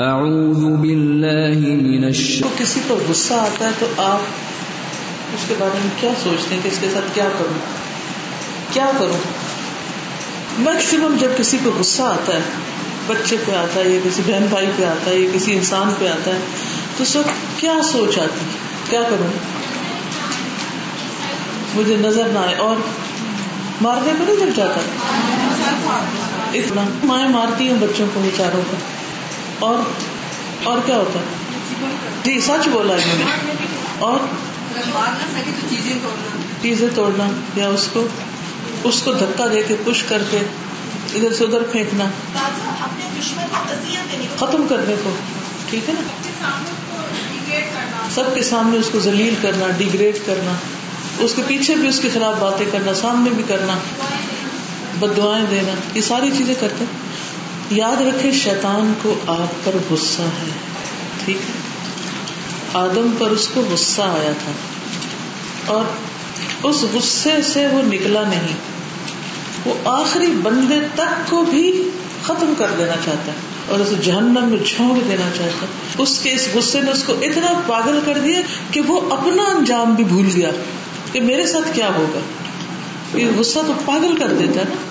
तो किसी को गुस्सा आता है तो आप उसके बारे में क्या सोचते हैं कि इसके साथ क्या करूं? मैक्सिमम जब किसी को गुस्सा आता है, बच्चे पे आता है या किसी बहन भाई पे आता है या किसी इंसान पे आता है, तो उस वक्त क्या सोच आती है, क्या करूं मुझे नजर ना आए, और मारने पर नहीं लग जाता इतना। माएँ मारती हैं बच्चों को, बेचारों को, और क्या होता है? जी सच बोला है मैंने। और चीजें तोड़ना या उसको धक्का देके पुश करके इधर से उधर फेंकना, खत्म करने को, ठीक है ना, सबके सामने उसको जलील करना, डिग्रेड करना, उसके पीछे भी उसके खिलाफ बातें करना, सामने भी करना, बददुआएं देना, ये सारी चीजें करते हैं। याद रखें, शैतान को आप पर गुस्सा है, ठीक है। आदम पर उसको गुस्सा आया था और उस गुस्से से वो निकला नहीं, वो आखिरी बंदे तक को भी खत्म कर देना चाहता है और उसे जहन्नम में झोंक देना चाहता है। उसके इस गुस्से ने उसको इतना पागल कर दिया कि वो अपना अंजाम भी भूल गया कि मेरे साथ क्या होगा। ये गुस्सा तो पागल कर देता है ना।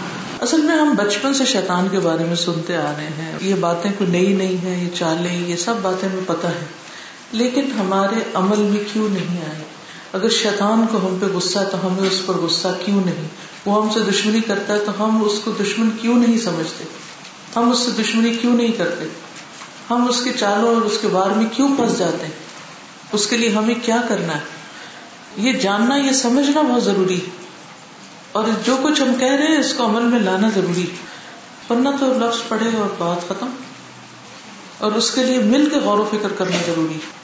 असल में हम बचपन से शैतान के बारे में सुनते आ रहे हैं, ये बातें कोई नई नहीं है, ये चालें, ये सब बातें हमें पता है, लेकिन हमारे अमल में क्यों नहीं आए? अगर शैतान को हम पे गुस्सा है तो हमें उस पर गुस्सा क्यों नहीं? वो हमसे दुश्मनी करता है तो हम उसको दुश्मन क्यों नहीं समझते? हम उससे दुश्मनी क्यों नहीं करते? हम उसके चालों और उसके वार में क्यों फंस जाते हैं? उसके लिए हमें क्या करना है, ये जानना, ये समझना बहुत जरूरी है। और जो कुछ हम कह रहे हैं इसको अमल में लाना जरूरी है, वरना तो लफ्ज पढ़े और बात खत्म। और उसके लिए मिल के गौर व फिक्र करना जरूरी है।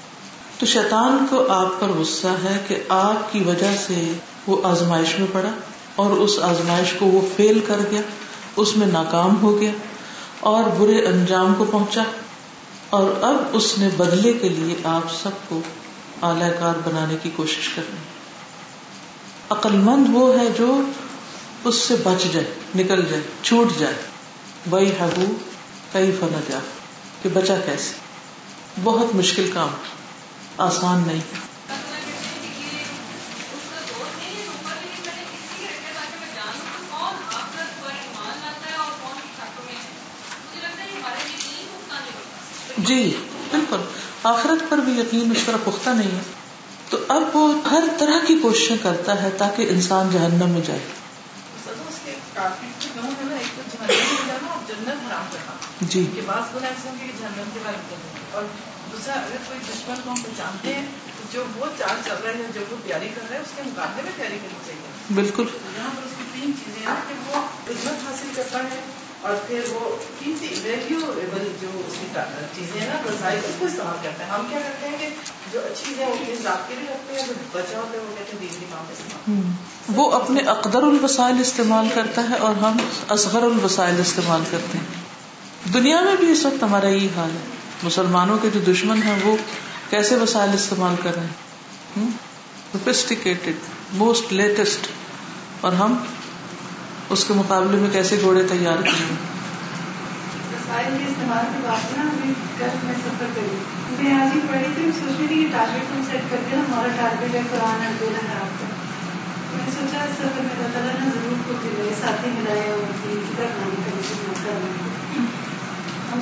तो शैतान को आप पर गुस्सा है कि आपकी वजह से वो आजमाइश में पड़ा और उस आजमाइश को वो फेल कर गया, उसमें नाकाम हो गया और बुरे अंजाम को पहुंचा, और अब उसने बदले के लिए आप सबको आलाकार बनाने की कोशिश करनी है। अक्लमंद वो है जो उससे बच जाए, निकल जाए, छूट जाए। वही हबू कई फन जा कि बचा कैसे, बहुत मुश्किल काम, आसान नहीं। जी बिल्कुल, आखिरत पर भी यकीन उसका पुख्ता नहीं है, तो अब वो हर तरह की कोशिशें करता है ताकि इंसान जहन्नम में जाए। जी बिल्कुल, और फिर वो वैल्यूएबल जो उसकी चीजें हैं ना, रसाई उसको इस्तेमाल करते हैं। हम क्या करते हैं कि जो अच्छी चीजें उनके हिसाब के लिए रखते हैं, जो बचा होता है वो कहते हैं दीनी काम इस्तेमाल। वो अपने अकदरुल वसाइल इस्तेमाल करता है और हम असगरुल वसाइल इस्तेमाल करते हैं। दुनिया में भी इस वक्त हमारा यही हाल है। मुसलमानों के जो दुश्मन हैं वो कैसे वसाइल इस्तेमाल कर रहे हैं, सोफिस्टिकेटेड, मोस्ट लेटेस्ट, और हम उसके मुकाबले में कैसे घोड़े तैयार किए। हम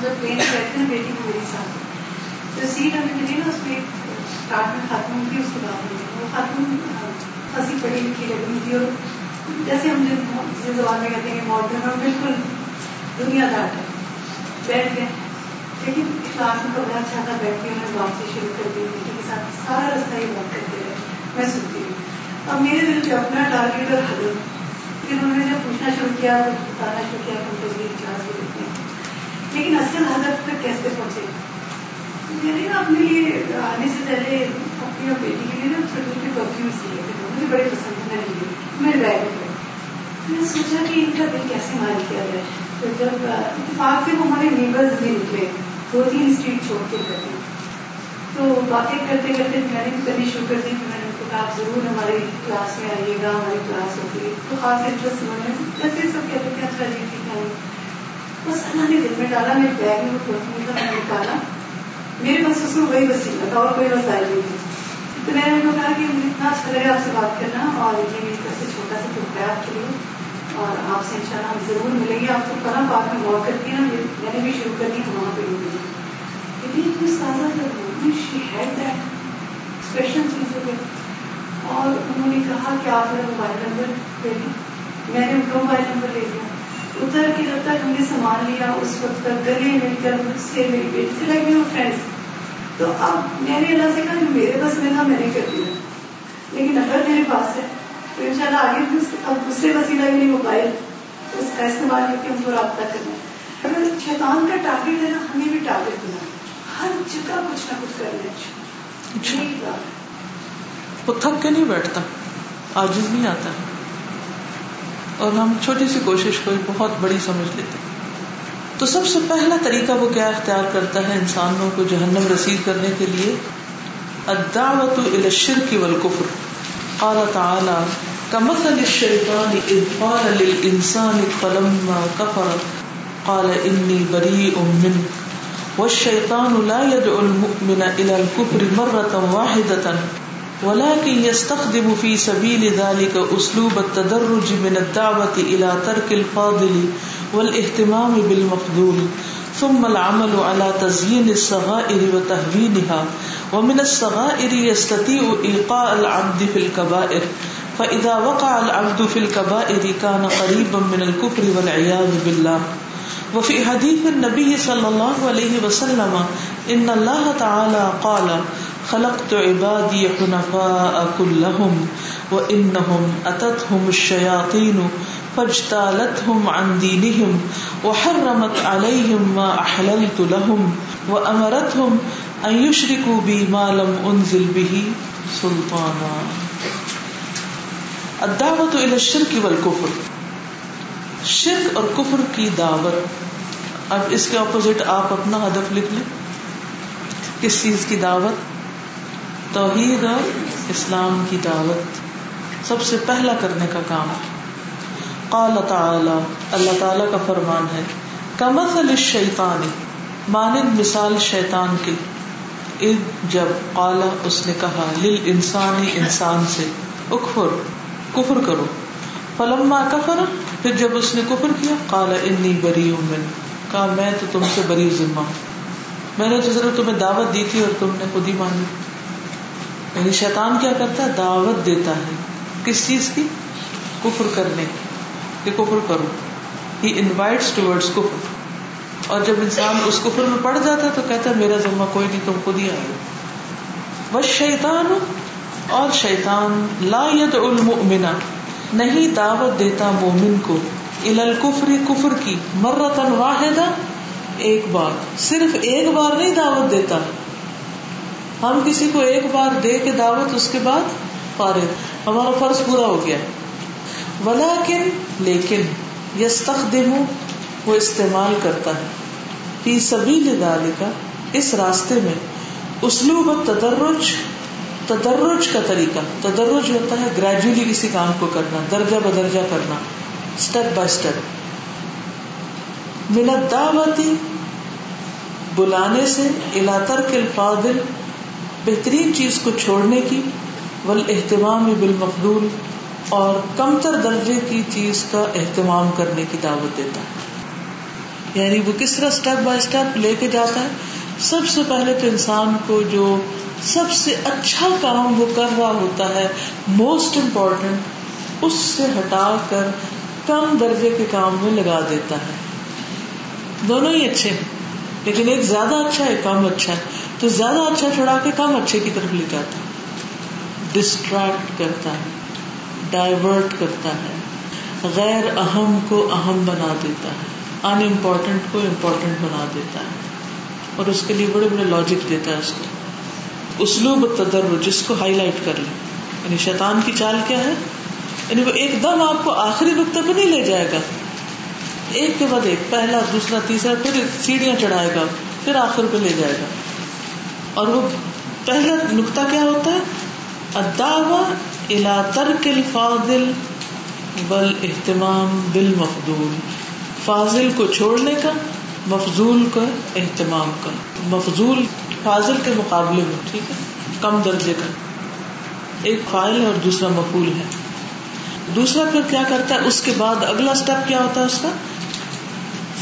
जब प्लेन में बैठते हैं बेटी को मेरे साथ, जो सीट हमें मिली ना उसमें खातून थी, उसके बाद वो खातून फंसी पड़ी लिखी लगी थी, और जैसे हम जिस जबान में कहते हैं मॉडर्न और बिल्कुल दुनियादार है, बैठ गए। लेकिन क्लास में तो बड़ा अच्छा था, बैठ के मैंने बात से शुरू कर दी, बेटी के साथ सारा रास्ता ही बात करते रहे, मैं सुनती हूँ। अब मेरे दिल पे अपना टारगेट और हद, फिर उन्होंने जब पूछना शुरू किया, बताना शुरू किया, हम तो क्लास में देते हैं, लेकिन असल हदत तक कैसे पहुंचे? मैंने ना अपने लिए आने से पहले अपनी और बेटी के लिए ना छोटे छोटे परफ्यूम्स लिए थे, मुझे बड़े पसंद है, मेरे बैग में। मैंने सोचा कि इनका बिल कैसे मार किया जाए, तो जब इतफाक से वो हमारे नेबर्स भी निकले, 2-3 स्ट्रीट छोड़ के गए, तो बातें करते करते मैंने भी करनी शुरू कर दी कि मैंने उनको कहा आप जरूर हमारी क्लास में आइएगा, हमारी क्लास होगी, तो खास इंटरेस्ट उन्होंने जैसे सब कहते हैं अच्छा जी ठीक है, बस अल्लाह ने दिल में डाला, मेरे बैग में वो परफ्यूम था, मैंने निकाला मेरे पास उसमें वही वसीला था और कोई वसाइल नहीं था। तो मैंने उनको कहा कि मुझे इतना अच्छा लगा आपसे बात करना और ये मेरी तरफ से छोटा सा टुकड़ा आपके लिए और आपसे इंशाल्लाह हम जरूर मिलेंगे। आपको कहा बात में गौर करती ना, मैंने भी शुरू कर दी वहाँ पर स्पेशल चीज़ों पर। और उन्होंने कहा कि आप मेरा मोबाइल नंबर दे दी, मैंने उनका मोबाइल नंबर ले लिया। उतर के जब तक हमने सामान लिया उस वक्त तक गले मिलकर मुझसे मेरी बेटी से लगे और फ्रेंड्स। तो अब मैंने अल्लाह से कहा मेरे पास में था मैंने कर दिया, लेकिन अगर मेरे पास है तो इंशाल्लाह आगे अब दूसरे वसीला के लिए मोबाइल उसका इस्तेमाल करके हमको रब्ता करना। अगर शैतान का टारगेट है ना, हमें भी टारगेट देना, हर जगह कुछ ना कुछ करना चाहिए। वो थक के नहीं बैठता, आजिज़ नहीं आता है और हम छोटी सी कोशिश को बहुत बड़ी समझ लेते हैं। तो सबसे पहला तरीका वो क्या इख्तियार करता है इंसानों को जहन्नम रसीद करने के लिए? अद्दावतु इला शिर्क वल कुफ्र। क़ाल तआला कमसलिश शैतानि इज़ क़ाला लिल इंसानि फलम्मा कफ़र क़ाला इन्नी बरीउम मिन वश्शैतानु ला यदउल मु'मिना इलल कुफ्रि मर्रतन वाहिदतन वलाकिन यस्तखदिमु फी सबील ज़ालिका उसलूब अत-तदर्रुज मिन अद-दावति इला तर्किल फादिल वल इह्तिमाम बिल मफ़दूल थुम्मा अल-अमल अला तज़यीन अस-सग़ाइर व तहवीनहा व मिन अस-सग़ाइर यस्ततीउ इलक़ा अल-अब्द फिल कबाइर फ़इज़ा वक़अ अल-अब्द फिल कबाइर काना क़रीबन मिन अल-कुफ़्र वल इयाज़ बिल्लाह। व फ़ी हदीथ अन-नबी सल्लल्लाहु अलैहि वसल्लम इन्ना अल्लाह तआला क़ाल खलक़्तु इबादी हुनफ़ाअ कुल्लहुम व इन्नहुम अततहुम अश-शयातीनु फज्तालतहुम अन दीनिहिम व हर्रमत अलैहिम मा अहललतु लहुम व अमरतहुम अन युश्रिकू बि मा लम उनज़िल बिहि सुल्ताना। अद-दावतु इला अश-शिर्क वल कुफ़्र, शिर्क और कुफ़्र की दावत। अब इसके ऑपोजिट आप अपना हदफ लिख लें, किस चीज़ की दावत? तौहीद और इस्लाम की दावत सबसे पहला करने का काम। क़ाल तआला, अल्लाह ताला का फरमान है, कमसलिश शैतानी मानिंद मिसाल शैतान के, इद जब क़ाला उसने कहा, लिल इंसानी इंसान से, उकफुर कुफर करो, फलम्मा कफर फिर जब उसने कुफर किया, क़ाला इन्नी बरीउ मिन कहा मैं तो तुमसे बरी ज़िम्मा, मैंने तो सिर्फ तुम्हें दावत दी थी और तुमने खुद ही मानी। यानी शैतान क्या करता है? दावत देता है किस चीज की? कुफर करने की, कुफर करो। ही इनवाइट्स टुवर्ड्स कुफर, और जब इंसान उस कुफर में पड़ जाता है तो कहता है मेरा ज़िम्मा कोई नहीं, तुम खुद ही आए हो। वश शैतान, और शैतान ला यदउल मुमिना नहीं दावत देता मोमिन को, इलल कुफरी कुफर की, मर्रतन वाहिदा एक बार, सिर्फ एक बार नहीं दावत देता। हम किसी को एक बार दे के दावत, उसके बाद फारिग, हमारा फर्ज पूरा हो गया। वलाकिन लेकिन यस्तखदिमु वो इस्तेमाल करता है, फी सबील ज़ालिका इस रास्ते में, उसलूब तदर्रुज, तदर्रुज का तरीका। तदर्रुज होता है ग्रेजुअली किसी काम को करना, दर्जा बदर्जा करना, स्टेप बाय स्टेप। मिन दावती बुलाने से, इला तर्किल फादिल बेहतरीन चीज को छोड़ने की, वल एहतमाम बिल मक़दूल और कमतर दर्जे की चीज का एहतमाम करने की दावत देता है। यानी वो किस तरह स्टेप बाय स्टेप लेके जाता है। सबसे पहले तो इंसान को जो सबसे अच्छा काम वो कर रहा होता है, मोस्ट इम्पॉर्टेंट, उससे हटा कर कम दर्जे के काम में लगा देता है। दोनों ही अच्छे हैं, लेकिन एक ज्यादा अच्छा है, कम अच्छा है, तो ज्यादा अच्छा छुड़ा के कम अच्छे की तरफ ले जाता है, डिस्ट्रैक्ट करता है, डाइवर्ट करता है, गैर अहम को अहम बना देता है, अनइम्पॉर्टेंट को इम्पॉर्टेंट बना देता है, और उसके लिए बड़े बड़े लॉजिक देता है उसको। उसलूब तदर्रुज जिसको हाईलाइट कर ले, यानी शैतान की चाल क्या है, यानी वो एकदम आपको आखिरी वक्त तक नहीं ले जाएगा, एक के बाद एक, पहला दूसरा तीसरा, फिर सीढ़ियाँ चढ़ाएगा, फिर आखिर पे ले जाएगा। और वो पहला नुक्ता क्या होता है? अद्दावा इला तर्किल फादिल वल इह्तिमाम बिल मफ़दूल, फाजिल को छोड़ने का, मफजूल का एहतमाम का। मफजूल फाजिल के मुकाबले में, ठीक है, कम दर्जे का, एक फाइल है और दूसरा मफूल है। दूसरा फिर क्या करता है, उसके बाद अगला स्टेप क्या होता है उसका,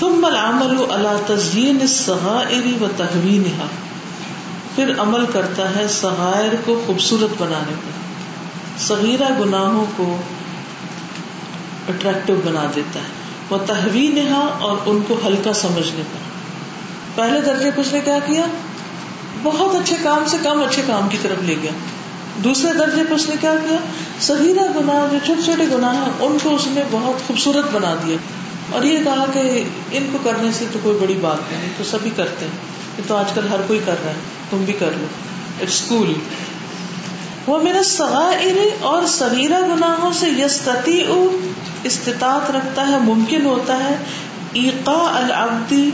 थुम्मल अमलु अला तज़यीन सगाइर व तहवीनहा, फिर अमल करता है सगाइर को खूबसूरत बनाने पर, सगीरा गुनाहों को अट्रैक्टिव बना देता है, व तहवीनहा, और उनको हल्का समझने पर। पहले दर्जे पे उसने क्या किया, बहुत अच्छे काम से कम अच्छे काम की तरफ ले गया। दूसरे दर्जे पर उसने क्या किया, सगीरा गुनाह जो छोटे छोटे गुनाह हैं उनको उसने बहुत खूबसूरत बना दिया और ये कहा कि इनको करने से तो कोई बड़ी बात नहीं, तो सभी करते हैं, ये तो आजकल हर कोई कर रहा है, तुम भी कर लो, इट्स कूल। वो मेरा सगाइर और सगीरा गुनाहों से यस्ततीउ, इस्तितात रखता है, मुमकिन होता है, ईका अल अब्दी,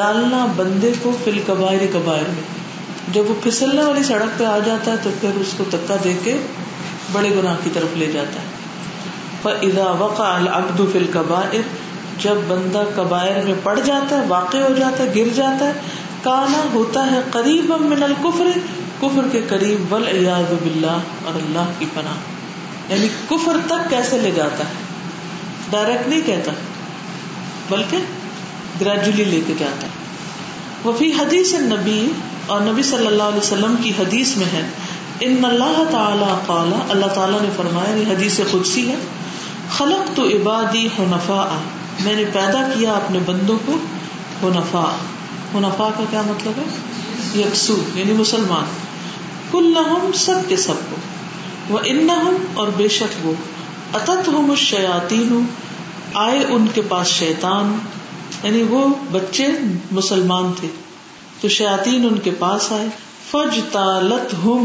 डालना बंदे को फिल कबायर कबायर में, जब वो फिसलने वाली सड़क पे आ जाता है तो फिर उसको धक्का देके बड़े गुनाह की तरफ ले जाता है। फइज़ा वक़अ अल अब्दु फिल कबायर, जब बंदा कबायर में पड़ जाता है, वाक़े हो जाता है, गिर जाता है, काना होता है करीबन मिनल कुफ्र, कुफ्र के करीब, वल इयाज़ बिल्लाह, और अल्लाह की पनाह, यानी कुफ्र तक कैसे ले जाता है, डायरेक्ट नहीं कहता बल्कि ग्रेजुअली लेके जाता है। वफी हदीस नबी, और नबी सल्लल्लाहु अलैहि वसल्लम की हदीस में है, इन अल्लाह ताला क़ाला, अल्लाह ताला ने फरमाया, ये हदीस क़ुदसी है, खलक़तु इबादी हुनफ़ा, मैंने पैदा किया अपने बंदों को हुनफ़ा, हुनफ़ा का क्या मतलब है, यकसू यानी मुसलमान, कुल्लहुम सब के सब को, व इन्नहुम और बेशक वो, अततहुमुश शयातीनु आए उनके पास शैतान, यानी वो बच्चे मुसलमान थे तो शयातीन उनके पास आए, फज्तालतहुम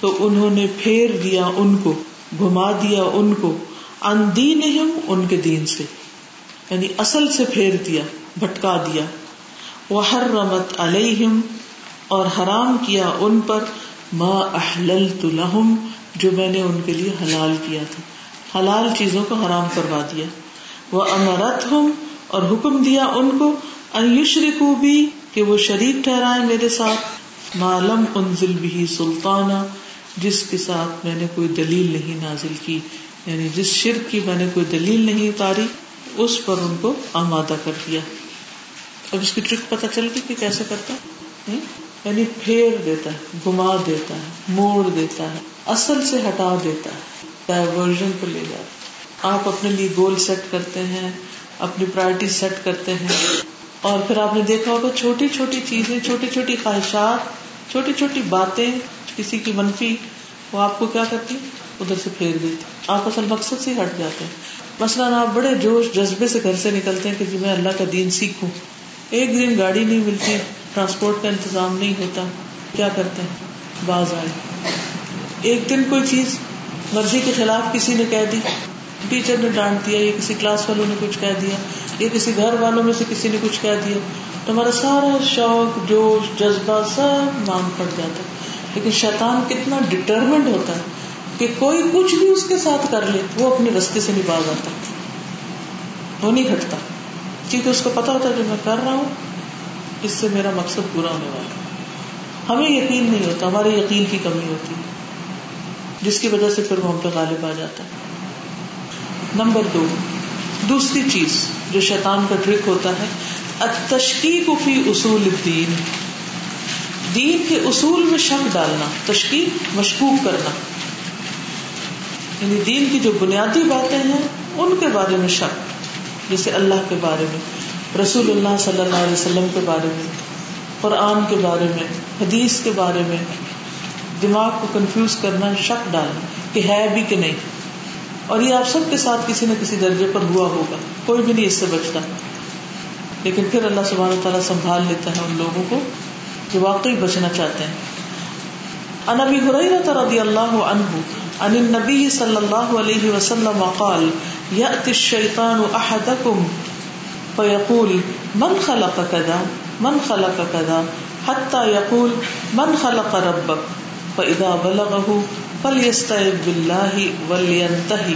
तो उन्होंने फेर दिया उनको, घुमा दिया उनको, अन दीनहिम उनके दीन से, यानी असल से फेर दिया, भटका दिया, वहर्रमत अलैहिम और हराम किया उन पर मा अहलल्तु लहुम जो मैंने उनके लिए हलाल किया था, हलाल चीजों को हराम करवा दिया, वह अमरतहुम और हुक्म दिया उनको अयुश्रिकु भी कि वो शरीक ठहराए मेरे साथ मालम उन्जिल बिही सुल्ताना जिसके साथ मैंने कोई दलील नहीं नाजिल की, यानी जिस शिर्क की मैंने कोई दलील नहीं उतारी उस पर उनको आमादा कर दिया। अब इसकी ट्रिक पता चल गई कि कैसे करता है, यानी फेर देता है, घुमा देता है, मोड़ देता है, असल से हटा देता है, डायवर्जन को ले जाता है। आप अपने लिए गोल सेट करते हैं, अपनी प्रायोरिटी सेट करते हैं और फिर आपने देखा होगा छोटी छोटी चीजें, छोटी छोटी ख्वाहिशात, छोटी छोटी बातें, किसी की मनफी, वो आपको क्या करती, उधर से फेर देती, आप असल मकसद से हट जाते हैं। मसलन आप बड़े जोश जज्बे से घर से निकलते हैं कि जी मैं अल्लाह का दीन सीखूं, एक दिन गाड़ी नहीं मिलती, ट्रांसपोर्ट का इंतजाम नहीं होता, क्या करते हैं, बाज आए, एक दिन कोई चीज मर्जी के खिलाफ किसी ने कह दी, टीचर ने डांट दिया, या किसी क्लास वालों ने कुछ कह दिया, या किसी घर वालों में से किसी ने कुछ कह दिया, तो हमारा सारा शौक, जोश, जज्बा सब मांग पड़ जाता है। लेकिन शैतान कितना डिटरमिन्ड होता है कि कोई कुछ भी उसके साथ कर ले वो अपने रास्ते से नहीं बाज आता, वो नहीं हटता, क्योंकि उसको पता होता है जो मैं कर रहा हूँ इससे मेरा मकसद पूरा होने वाला है। हमें यकीन नहीं होता, हमारे यकीन की कमी होती है जिसकी वजह से फिर वो हम पे गालिब आ जाता है। नंबर 2, दूसरी चीज जो शैतान का ट्रिक होता है, अतश्कीक फी उसूल दीन, दीन के उसूल में शक डालना, तश्कीक मशकूक करना, यानी दीन की जो बुनियादी बातें हैं उनके बारे में शक, जैसे अल्लाह के बारे में, रसूलुल्लाह सल्लल्लाहु अलैहि वसल्लम के बारे में, कुरान के बारे में, हदीस के बारे में, दिमाग को कंफ्यूज करना, शक डालना कि है भी कि नहीं। और ये आप सबके साथ किसी न किसी दर्जे पर हुआ होगा, कोई भी नहीं इससे बचता, लेकिन फिर अल्लाह सुब्हानहू तआला संभाल लेता है उन लोगों को जो वाकई बचना चाहते हैं। अन अबी हुरैरा रज़ियल्लाहु अन्हु अन नबी सल्लल्लाहु अलैहि वसल्लम क़ाल याति शैतानु अहदकुम फ़यक़ूल मन ख़लक़ कज़ा हत्ता यक़ूल मन ख़लक़ रब्बक फ़इज़ा बलग़हु फलयस्तइज़ बिल्लाहि वलयंतहि।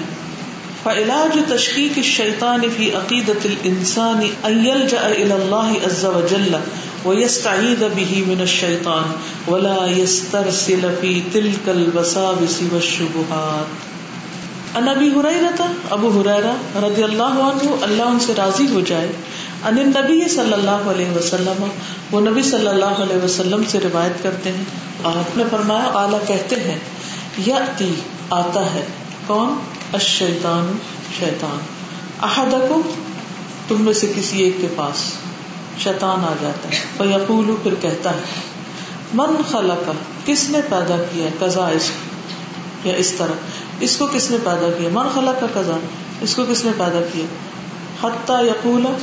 फ़इलाज तश्कीक शैतान फ़ी अक़ीदतिल इंसानी अन यल्जअ इलल्लाहि अज़्ज़ा वजल्ल वयस्तईद बिही मिन शैतान वला यस्तरसिल फी तिलकल वसाविस वशुबहात। अन अबी हुरैरा, अबू हुरैरा रदियल्लाहु अन्हु, अल्लाह उनसे राजी हो जाए, अन नबी सल्लल्लाहु अलैहि वसल्लम, वो नबी सल्लल्लाहु अलैहि वसल्लम से रिवायत करते हैं, आपने फरमाया, आला कहते हैं, याती आता है, कौन, अश्शैतान शैतान, अहदकुम तुम में से किसी एक के पास शैतान आ जाता है, फयकूलु फिर कहता है, मन खलका किसने पैदा किया, कजा इसको या इस तरह, इसको किसने पैदा किया, मन खलका कजा इसको किसने पैदा किया, हत्ता यकूला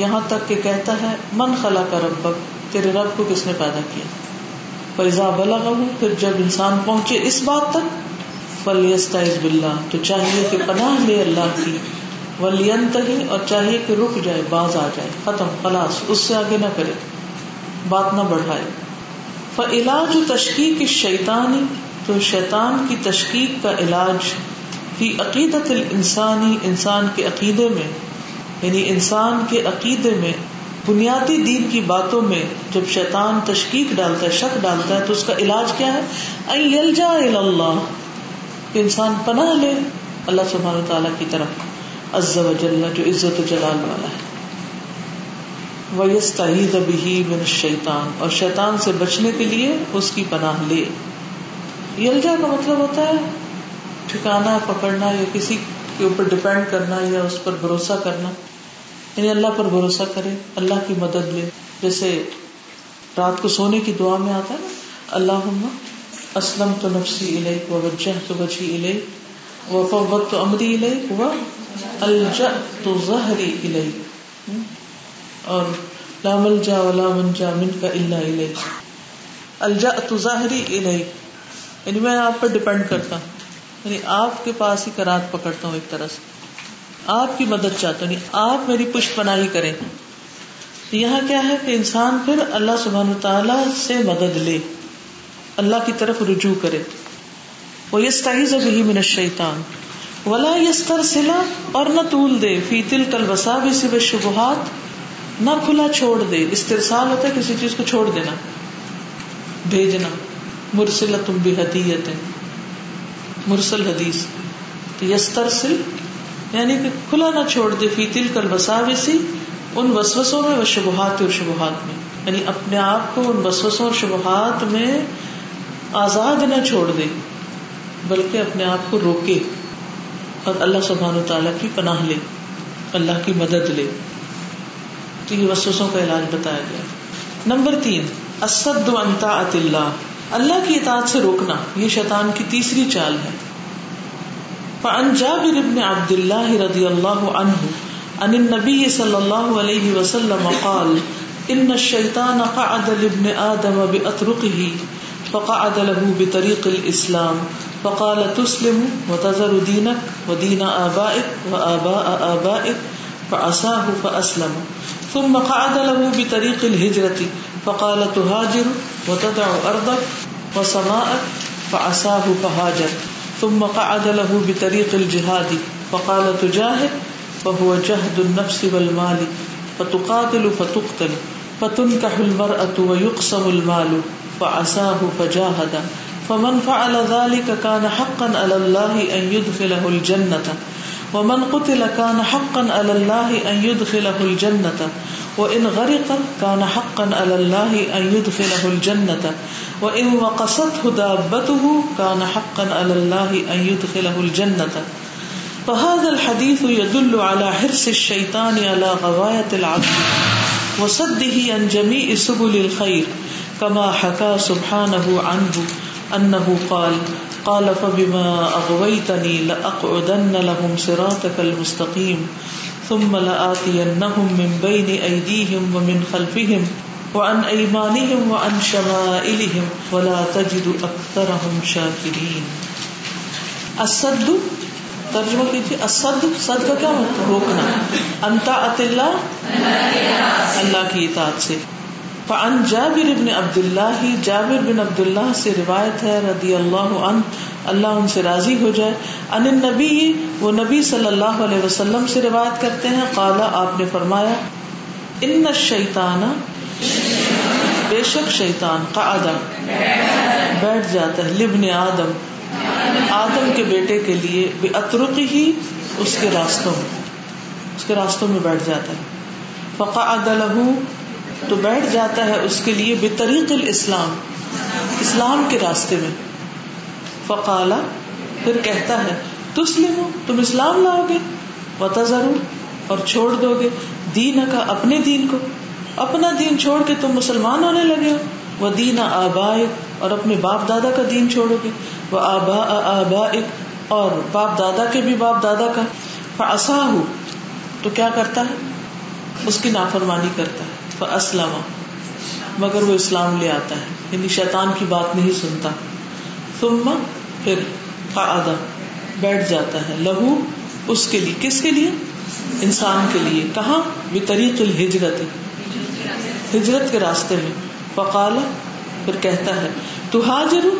यहाँ तक के कहता है, मन खलका रब्बक तेरे रब को किसने पैदा किया, फैजा बलगा फिर जब इंसान पहुंचे इस बात तक, फलियस्ताइज़ बिल्लाह तो चाहिए कि पनाह ले अल्लाह की, वलियंतही और चाहिए कि रुक जाए, बाज आ जाए, खत्म खलास, उससे आगे ना करे, बात ना बढ़ाए, फइलाज तशकीक शैतानी तो शैतान की तशकीक का इलाज, फी अकीदतिल इंसानी इंसान के अकीदे में, यानी इंसान के अकीदे में बुनियादी दीन की बातों में जब शैतान तशकीक डालता है, शक डालता है, तो उसका इलाज क्या है, अन यलजा इलल्लाह कि इंसान पनाह ले अल्लाह सुब्हानहु तआला की तरफ, अज़्ज़ा व जल्ला जो इज्जत व जलाल वाला है, वयस्तईद बिही मिन शैतान और शैतान से बचने के लिए उसकी पनाह ले। यलजा का मतलब होता है ठिकाना पकड़ना या किसी के ऊपर डिपेंड करना या उस पर भरोसा करना, यानी अल्लाह पर भरोसा करे, अल्लाह की मदद ले, जैसे रात को सोने की दुआ में आता है ना, अल्लाहुम्मा अस्लमतु नफ्सी इलैक ववज्जहतु वजही इलैक वफव्वदतु अमरी इलैक वअलजअतु ज़हरी इलैक, और ला मलजा वला मनजा मिनका इल्ला इलैक, अलजअतु ज़हरी इलैक यानी मैं आप पर डिपेंड करता हूँ, यानी आपके पास ही करात पकड़ता हूँ, एक तरह से आपकी मदद चाहता हूँ, आप मेरी पुष्पनाही करें। यहाँ क्या है कि इंसान फिर अल्लाह सुब्हानहु तआला से मदद ले, अल्लाह की तरफ रुजू करे, वो यस्तईज़ बिही मिन शैतान वला यस्तरसिल और न तूल दे फी तिलकल वसाविस वशुबहात, न खुला छोड़ दे, इस्तिरसाल होता है किसी चीज को छोड़ देना, भेजना, मुरसिलतुम बिहदियतिन मुरसल हदीस, यस्तरसिल यानी कि खुला ना छोड़ दे, फी तिलकल वसाविसी उन वसवसों में, वशुबहात और शुबहात में, यानी अपने आप को उन वसवसों और शुबहात में आजाद न छोड़ दे, बल्कि अपने आप को रोके और अल्लाह सुब्हानहु तआला की पनाह ले, अल्लाह की मदद ले। तो ये वसवसों का इलाज बताया गया। नंबर 3, अस्सद्दु अन ताअतिल्लाह, अल्लाह की इताअत से रोकना, ये शैतान की तीसरी चाल है। फ़अन जाबिर इब्न अब्दुल्लाह रदियल्लाहु अन्हु अनिन नबी सल्लल्लाहु अलैहि वसल्लम क़ाल इन्न शैतान क़अद लिब्न आदम बिअतरुक़िही फ़क़अद लहू बितरीक़िल इस्लाम फ़क़ाल तुस्लिमु वतज़रु दीनक वदीन आबाइक वआबाअ आबाइक फ़असाहु फ़अस्लम थुम्म क़अद लहू बितरीक़िल हिजरति फ़क़ाल तुहाजिरु वतदअु अर्दक वसमाअक फ़असाहु फ़हाजर थुम्म क़अद लहू बितरीक़िल जिहादि फ़क़ाल तुजाहिद फ़हुव जहदुन नफ़्सि वल मालि फ़तुक़ातिलु फ़तुक़तलु फ़तुन्कहुल मरअतु वयुक़समुल मालु फ़असाहु फ़जाहद फ़मन फ़अल ज़ालिक कान हक़्क़न अलल्लाहि अन युदख़िलहुल जन्नत वमन क़ुतिल कान हक़्क़न अलल्लाहि अन युदख़िलहुल जन्नत वइन ग़रक़ कान हक़्क़न अलल्लाहि अन युदख़िलहुल जन्नत वइन वक़सतहु दाब्बतुहु कान हक़्क़न अलल्लाहि अन युदख़िलहुल जन्नत। फ़हाज़ा अल-हदीस यदुल्लु अला हिर्स अश-शैतान अला ग़वायत अल-अब्द वसद्दिही अन जमीअ सुबुलिल ख़ैर कमा हका सुब्हानहु अन्हु अन्नहु क़ाल क़ाल फ़बिमा अग़वयतनी लअक़उदन्न लहुम सिरातकल मुस्तक़ीम थुम्म लआतियन्नहुम मिन बैनि अयदीहिम व मिन ख़ल्फ़िहिम व अन अयमानिहिम व अन शमाइलिहिम वला तजिदु अक्तरहुम शाकिरीन। अस्सद्दु तर्जुमा कीजिए, अस्सद्दु सद का क्या मतलब, रोकना, अंता अतिल्लाह अल्लाह की इताअत से। फ़अन जाबिर इब्न अब्दुल्लाह, जाबिर बिन अब्दुल्लाह से रिवायत है, रदियल्लाहु अन्हु अल्लाह उनसे राजी हो जाए, अनिन नबी वो नबी सल्लल्लाहु अलैहि वसल्लम से रिवायत करते हैं, क़ाला आपने फरमाया, इन्ना शैताना बेशक शैतान क़अदा बैठ जाता है लिब्ने आदम, आदम के बेटे के लिए बिअतरुक़िही उसके रास्तों में बैठ जाता है। फ़क़अद लहू तो बैठ जाता है उसके लिए बितरीक़िल इस्लाम, इस्लाम के रास्ते में। फ़क़ाला फिर कहता है तुस्लिमू तुम इस्लाम लाओगे, वतज़रू और छोड़ दोगे दीन का अपने दीन को, अपना दीन छोड़ के तुम मुसलमान होने लगे हो। व दीन आबाए और अपने बाप दादा का दीन छोड़ोगे, व आबा आबाए और बाप दादा के भी बाप दादा का। फ़असाहू तो क्या करता है, उसकी नाफरमानी करता है। फ़अस्लमा मगर वो इस्लाम ले आता है, यानी शैतान की बात नहीं सुनता। सुम्मा फिर क़अदा बैठ जाता है लहू उसके लिए, किसके लिए, इंसान के लिए, कहाँ, बितरीक़िल हिजरत, हिजरत के रास्ते में। फ़क़ाला फिर कहता है तुहाजिरू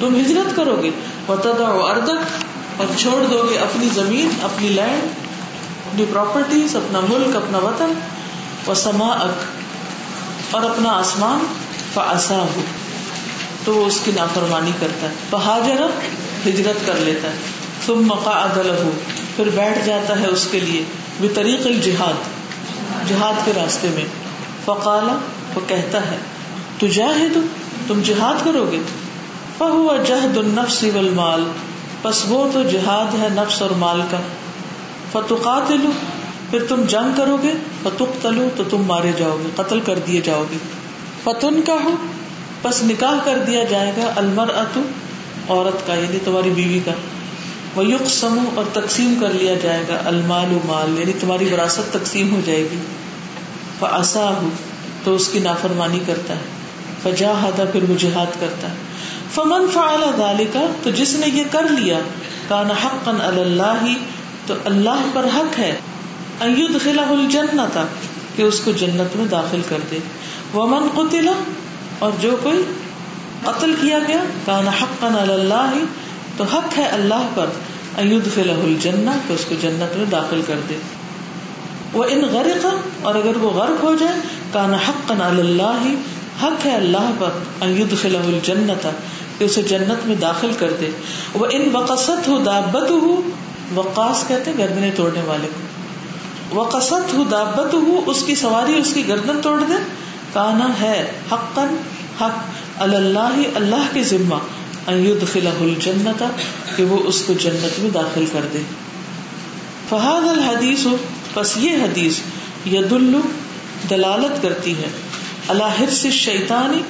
तुम हिजरत करोगे, व तदऊ अर्दक और छोड़ दोगे अपनी जमीन, अपनी लैंड, अपनी प्रॉपर्टीज, अपना मुल्क, अपना वतन, व समाअक और अपना आसमान। फ़असाहू तो वो उसकी नाफरमानी करता है, फ़हाजरा हिजरत कर लेता है। सुम्मा क़अद लहू फिर बैठ जाता है उसके लिए बितरीक़िल जिहाद, जिहाद के रास्ते में। फ़क़ाला वो कहता है तुजाहिदू तुम जिहाद करोगे, फ़हुवा जहदुन नफ्सि वल माल बस वो तो जिहाद है नफ्स और माल का। फ़तुक़ातिलू फिर तुम जंग करोगे, फ़तुक़्तलू तो तुम मारे जाओगे, कत्ल कर दिए जाओगे। फ़तुन्काहू बस निकाह कर दिया जाएगा, अलमरअतु औरत का यानी तुम्हारी बीवी का। वयुक़्समू और तकसीम कर लिया जाएगा, अलमालु माल यानी तुम्हारी विरासत तकसीम हो जाएगी। फ़असाहू तो उसकी नाफरमानी करता है। फ़जाहदा फिर वो जिहाद करता है। फ़मन फ़अल ज़ालिका तो जिसने ये कर लिया, कान हक़्क़न अलल्लाही तो अल्लाह पर हक है, अन युदखिलहुल जन्नता कि उसको जन्नत में दाखिल कर दे। वमन क़ुतिला और जो कोई कत्ल किया गया, कान हक़्क़न अलल्लाही तो हक है अल्लाह पर, अन युदखिलहुल जन्ना कि उसको जन्नत में दाखिल कर दे। वह इन ग़रक़ और अगर वो गर्क हो जाए, कान हक़्क़न अलल्लाही हक है अल्लाह पर, अन युदखिलहुल जन्नता कि उसे जन्नत में दाखिल कर दे। वह इन वक़सतहु दाब्बतहु वक़ास कहते हैं गर्दने तोड़ने वाले को, वक़सतहु दाब्बतहु उसकी सवारी उसकी गर्दन तोड़ दे, काना है हक़्क़न हक अलल्लाही अल्लाह के ज़िम्मा, अन युदखिलहुल जन्नता कि वो उसको जन्नत में दाखिल कर दे। फ़हाज़ल हदीस बस ये हदीस यदुल्लु दलालत करती है, अला हिर्स शैतानी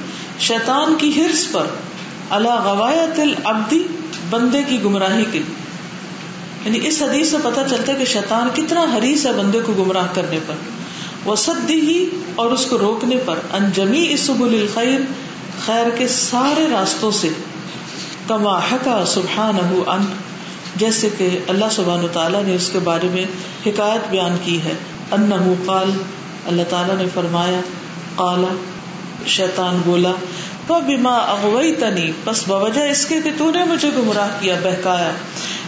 शैतान की हिर्स पर, अला गवायतिल अब्दी बंदे की गुमराही की। यानी इस हदीस से पता चलता है कि शैतान कितना हरीस है बंदे को गुमराह करने पर, वसद्दिही और उसको रोकने पर, अन जमीइ सुबुलिल खैर खैर के सारे रास्तों से। कमा हका सुब्हानहु अन जैसे कि अल्लाह सुब्हानहु तआला ने उसके बारे में हिकायत बयान की है, अन्नहु क़ाल अल्लाह ताला ने फरमाया, क़ाला शैतान बोला, फ़बिमा अग़वैतनी बस बवजह इसके कि तूने मुझे गुमराह किया बहकाया,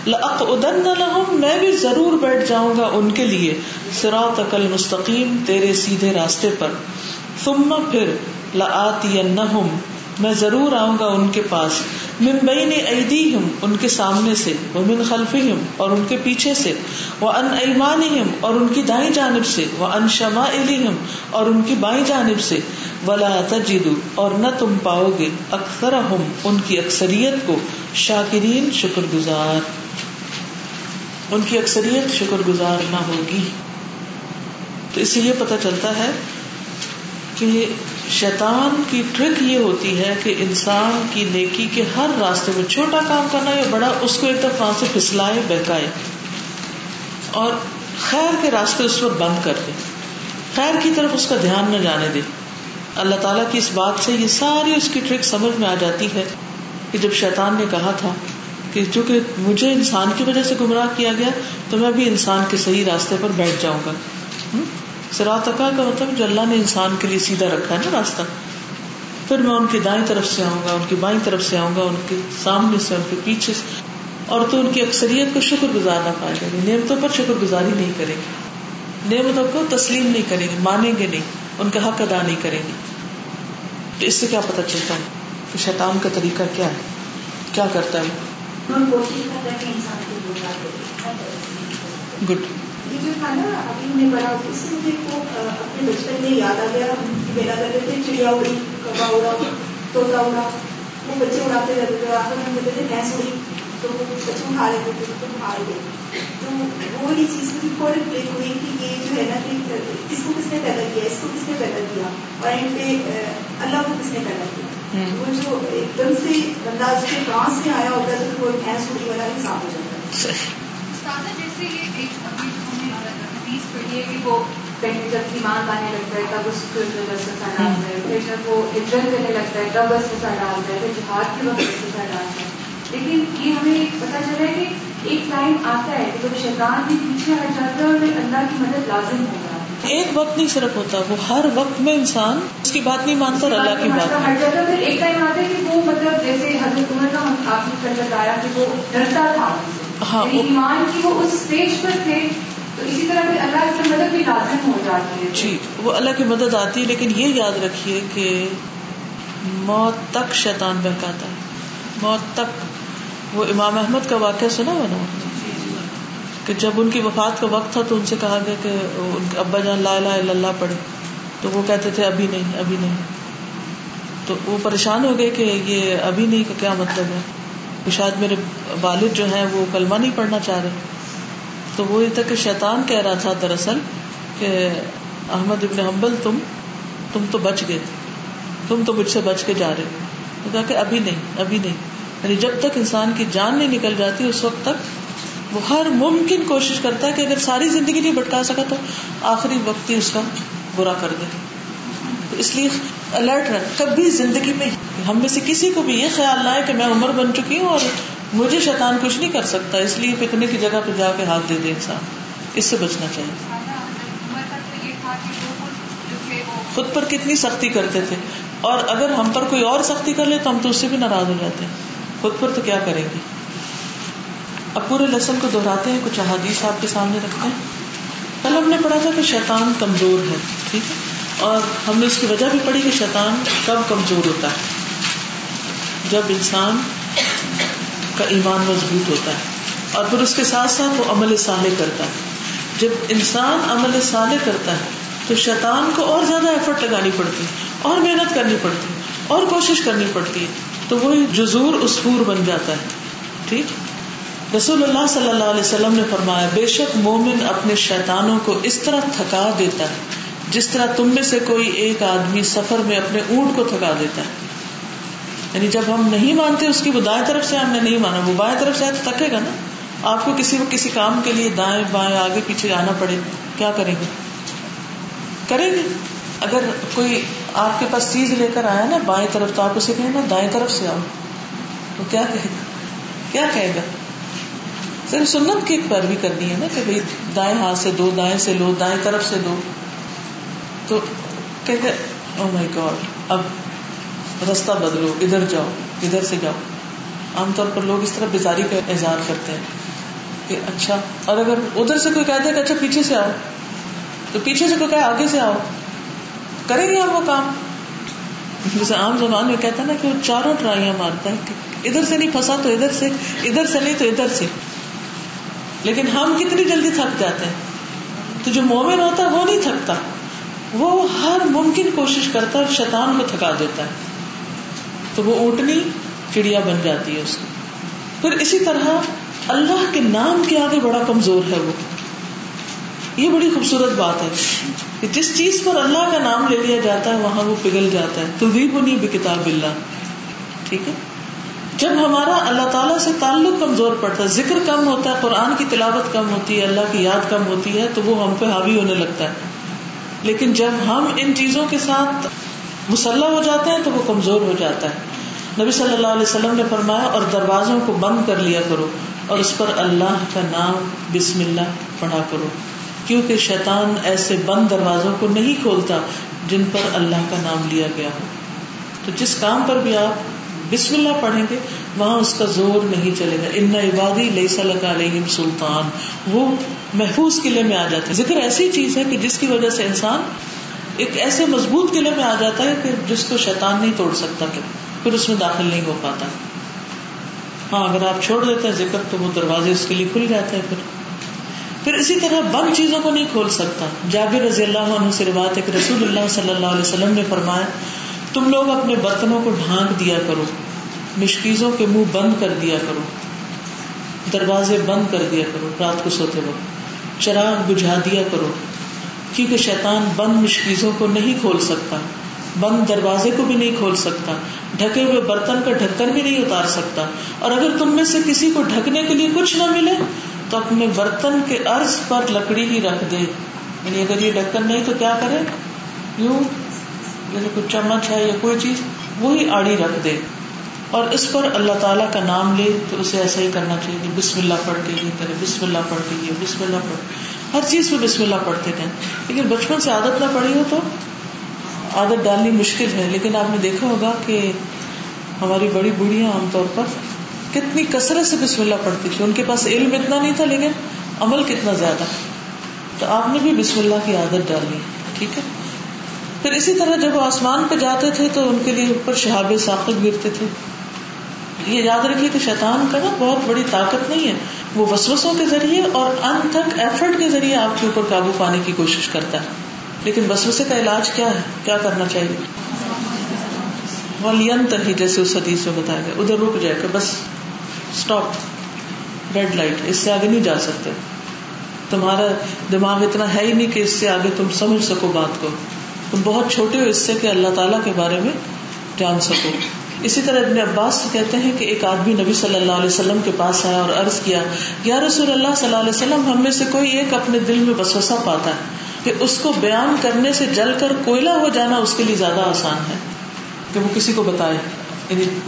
लअक़उदन्न लहुम मैं भी जरूर बैठ जाऊंगा उनके लिए, सिरातकल मुस्तक़ीम तेरे सीधे रास्ते पर, सुम्मा फिर लआतियन्नहुम मैं जरूर आऊंगा उनके पास, मिन बैनी ऐदीहिम उनके सामने से, व मिन खल्फिहिम और उनके पीछे से, व अन ऐमानिहिम और उनकी दाईं जानिब से, व अन शमाइलिहिम और उनकी बाईं जानिब से, वला तजिदु और न तुम पाओगे, अक्सरहुम उनकी अक्सरियत को, शाकिरीन शुक्रगुजार, उनकी अक्सरियत शुक्रगुजार ना होगी। तो इससे ये पता चलता है कि शैतान की ट्रिक ये होती है कि इंसान की नेकी के हर रास्ते में छोटा काम करना या बड़ा, उसको एक तरफा से फिसलाए बहकाए और खैर के रास्ते उस पर बंद कर दे, खैर की तरफ उसका ध्यान न जाने दे। अल्लाह ताला की इस बात से ये सारी उसकी ट्रिक समझ में आ जाती है कि जब शैतान ने कहा था कि चूंकि मुझे इंसान की वजह से गुमराह किया गया तो मैं भी इंसान के सही रास्ते पर बैठ जाऊंगा। सिरातका का मतलब जो अल्लाह ने इंसान के लिए सीधा रखा है ना रास्ता, फिर मैं उनकी दाएं तरफ से आऊंगा, उनकी बाईं तरफ से आऊंगा, उनके सामने से, उनके पीछे से, और तो उनकी अक्सरियत को शुक्रगुजार ना पाएंगे, नेमतों पर शुक्रगुजारी नहीं करेंगे, नेमतों को तस्लीम नहीं करेंगे, मानेंगे नहीं। उनका हक अदा नहीं करेंगे। तो इससे क्या पता चलता है कि शैतान का तरीका क्या है, क्या करता है। गुड। जो था ना अभी हमने पढ़ा, उससे मुझे अपने बचपन में याद आ गया। हम बेला करते थे चिड़िया उड़ी, कौवा उड़ा, तोता उड़ा, वो बच्चे उड़ाते रहते थे। आखिर हम बोलते थे भैंस उड़ी, तो बच्चे उठा लेते थे, तो उठा गए। तो वो ये चीज़ की इम्पोर्टेंट ब्रेक हुई कि ये जो है ना कि इसको किसने पैदा किया, इसको किसने पैदा किया, और एंड पे अल्लाह को किसने पैदा किया। वो जो एकदम से बंदा उसके फ्रांस में आया होता है, तो वो भैंस उड़ी वाला हिसाब हो जाता है। जैसे ये एक हदीस पढ़िए कि वो पहले जब ईमान लाने लगता है तब उसको वसवसा डालता है, फिर जब वो हिजरत करने लगता है तब वसवसा डालता है, फिर जिहाद के वक्त वसवसा डालता है। लेकिन ये हमें पता चला है कि एक टाइम आता है जब शैतान भी पीछे हट जाता है और अल्लाह की मदद लाजिम होगा। एक वक्त नहीं सिर्फ होता, वो हर वक्त में इंसान उसकी बात नहीं मानता, अल्लाह की बात हट जाता है। फिर एक टाइम आता है कि वो मतलब जैसे हजरत उमर का हम आपने कर बताया कि वो डरता था, हाँ, ईमान की वो उस स्टेज पर थे। तो इसी तरह फिर अल्लाह की मदद भी लाजिम हो जाती है। जी, वो अल्लाह की मदद आती है। लेकिन ये याद रखिए कि मौत तक शैतान बहकाता है, मौत तक। वो इमाम अहमद का वाक़या सुना बना कि जब उनकी वफात का वक्त था तो उनसे कहा गया कि उनके अब्बा जान ला इलाहा इल्लल्लाह पढ़े, तो वो कहते थे अभी नहीं, अभी नहीं। तो वो परेशान हो गए कि ये अभी नहीं का क्या मतलब है, शायद मेरे वालिद जो हैं वो कलमा नहीं पढ़ना चाह रहे। तो वो ये था कि शैतान कह रहा था दरअसल कि अहमद इब्न हम्बल तुम तो बच गए थे, तुम तो मुझसे बच के जा रहे हो। तो कहा कि अभी नहीं, अभी नहीं। यानी जब तक इंसान की जान नहीं निकल जाती उस वक्त तक वो हर मुमकिन कोशिश करता है कि अगर सारी जिंदगी नहीं भटका सका तो आखिरी वक्त ही उसका बुरा कर दे। तो इसलिए अलर्ट रहे। कभी जिंदगी में हम में से किसी को भी ये ख्याल ना है कि मैं उम्र बन चुकी हूँ और मुझे शैतान कुछ नहीं कर सकता, इसलिए फितने की जगह पर जाके हाथ दे दे इंसान। इससे बचना चाहिए। खुद पर कितनी सख्ती करते थे, और अगर हम पर कोई और सख्ती कर ले तो हम तो उससे भी नाराज हो जाते हैं, खुद पर तो क्या करेंगे। अब पूरे लेसन को दोहराते हैं, कुछ अहादीस आपके सामने रखते हैं। कल हमने पढ़ा था कि शैतान कमजोर है, ठीक है, और हमने इसकी वजह भी पढ़ी कि शैतान कब कमजोर होता है, जब इंसान का ईमान मजबूत होता है और फिर उसके साथ साथ वो अमल साले करता है। जब इंसान अमल साले करता है तो शैतान को और ज्यादा एफर्ट लगानी पड़ती है, और मेहनत करनी पड़ती है, और कोशिश करनी पड़ती है, तो वही जुजूर उसफूर बन जाता है। ठीक, रसूलुल्लाह सल्लल्लाहु अलैहि वसल्लम ने फरमाया, बेशक मोमिन अपने शैतानों को इस तरह थका देता है जिस तरह तुम में से कोई एक आदमी सफर में अपने ऊंट को थका देता है। यानी जब हम नहीं मानते उसकी, वो दाएं तरफ से हमने नहीं माना, वो बाएं तरफ से आए तो थकेगा ना। आपको किसी काम के लिए दाएं बाएं आगे पीछे आना पड़े, क्या करेंगे, करेंगे। अगर कोई आपके पास चीज लेकर आया ना बाएं तरफ, तो आप उसे कहेंगे ना दाएं तरफ से आओ, वो तो क्या कहेगा, क्या कहेगा। सिर्फ सुन्नत की पैरवी करनी है ना कि भाई दाएं हाथ से दो, दाएं से लो, दाएं तरफ से दो। तो कहते ओ माय गॉड, अब रास्ता बदलो, इधर जाओ, इधर से जाओ। आमतौर पर लोग इस तरह बेजारी का इजहार करते हैं कि अच्छा, और अगर उधर से कोई कहता है कि अच्छा पीछे से आओ, तो पीछे से कोई कहे आगे से आओ, करेंगे हम वो काम। जैसे आम जबान में कहता है ना कि वो चारों ट्राइयां मारता है, इधर से नहीं फंसा तो इधर से, इधर से नहीं तो इधर से। लेकिन हम कितनी जल्दी थक जाते हैं। तो जो मोमिन होता है वो नहीं थकता, वो हर मुमकिन कोशिश करता है और शैतान को थका देता है, तो वो ऊँटनी चिड़िया बन जाती है उसकी। फिर इसी तरह अल्लाह के नाम के आगे बड़ा कमजोर है वो। ये बड़ी खूबसूरत बात है कि जिस चीज पर अल्लाह का नाम ले लिया जाता है वहां वो पिघल जाता है। तो भी बुनी बिकिताबिल्लाह, ठीक है। जब हमारा अल्लाह ताला से ताल्लुक कमजोर पड़ता है, जिक्र कम होता है, कुरान की तिलावत कम होती है, अल्लाह की याद कम होती है, तो वो हम पे हावी होने लगता है। लेकिन जब हम इन चीजों के साथ मुसल्ला हो जाते हैं तो वो कमजोर हो जाता है। नबी सल्लल्लाहु अलैहि वसल्लम ने फरमाया, और दरवाजों को बंद कर लिया करो और उस पर अल्लाह का नाम बिस्मिल्लाह पढ़ा करो, क्योंकि शैतान ऐसे बंद दरवाजों को नहीं खोलता जिन पर अल्लाह का नाम लिया गया हो। तो जिस काम पर भी आप बिस्मिल्लाह पढ़ेंगे वहां उसका जोर नहीं चलेगा। इन्ना इबादी लैसा लक अलैहिम सुल्तान, वो महफूज किले में आ जाते हैं। जिक्र ऐसी चीज है कि जिसकी वजह से इंसान एक ऐसे मजबूत किले में आ जाता है कि जिसको शैतान नहीं तोड़ सकता, फिर उसमें दाखिल नहीं हो पाता। हाँ, अगर आप छोड़ देते हैं जिक्र तो वो दरवाजे उसके लिए खुल जाते हैं। फिर इसी तरह बंद चीजों को नहीं खोल सकता। जाबिर रजी अल्लाह अन्हु से रिवायत है कि रसूलुल्लाह सल्लल्लाहु अलैहि वसल्लम ने फरमाया, तुम लोग अपने बर्तनों को ढांक दिया करो, मिशकीजों के मुंह बंद कर दिया करो, दरवाजे बंद कर दिया करो, रात को सोते वक्त चिराग बुझा दिया करो, क्योंकि शैतान बंद मिशकीजों को नहीं खोल सकता, बंद दरवाजे को भी नहीं खोल सकता, ढके हुए बर्तन का ढक्कन भी नहीं उतार सकता। और अगर तुम में से किसी को ढकने के लिए कुछ ना मिले तो अपने बर्तन के अर्ज पर लकड़ी ही रख दे, यानी अगर ये ढक्कन नहीं तो क्या करे, यूं जैसे कुछ चम्मच है या कोई चीज, वही आड़ी रख दे और इस पर अल्लाह ताला का नाम ले। तो उसे ऐसा ही करना चाहिए, बिस्मिल्लाह पढ़ के ये करे, बिस्मिल्लाह पढ़ के ये, बिस्मिल्लाह पढ़, हर चीज में बिस्मिल्लाह पढ़ते थे। लेकिन बचपन से आदत ना पड़ी हो तो आदत डालनी मुश्किल है। लेकिन आपने देखा होगा कि हमारी बड़ी बूढ़ियां आमतौर पर कितनी कसरत से बिस्मिल्लाह पढ़ती थी। उनके पास इल्म इतना नहीं था लेकिन अमल कितना ज्यादा। तो आपने भी बिस्मिल्लाह की आदत डाली, ठीक है। फिर इसी तरह जब वो आसमान पर जाते थे तो उनके लिए ऊपर शहाबे साकिब गिरते थे। ये याद रखिए कि शैतान का ना बहुत बड़ी ताकत नहीं है, वो वसवसों के जरिए और अनथक एफर्ट के जरिए आपके ऊपर काबू पाने की कोशिश करता है। लेकिन वसवसे का इलाज क्या है, क्या करना चाहिए? वलियंतह ही, जैसे उस हदीस में बताया गया, उधर रुक जाएगा, बस स्टॉप, रेड लाइट, इससे आगे नहीं जा सकते। तुम्हारा दिमाग इतना है ही नहीं कि इससे आगे तुम समझ सको बात को, तुम बहुत छोटे हो इससे कि अल्लाह ताला के बारे में जान सको। इसी तरह इब्ने अब्बास कहते हैं कि एक आदमी नबी सल्लल्लाहु अलैहि वसल्लम के पास आया और अर्ज किया, या रसूल अल्लाह सल्लल्लाहु अलैहि वसल्लम, हम में से कोई एक अपने दिल में वसवसा पाता है कि उसको बयान करने से जलकर कोयला हो जाना उसके लिए ज्यादा आसान है कि वो किसी को बताए,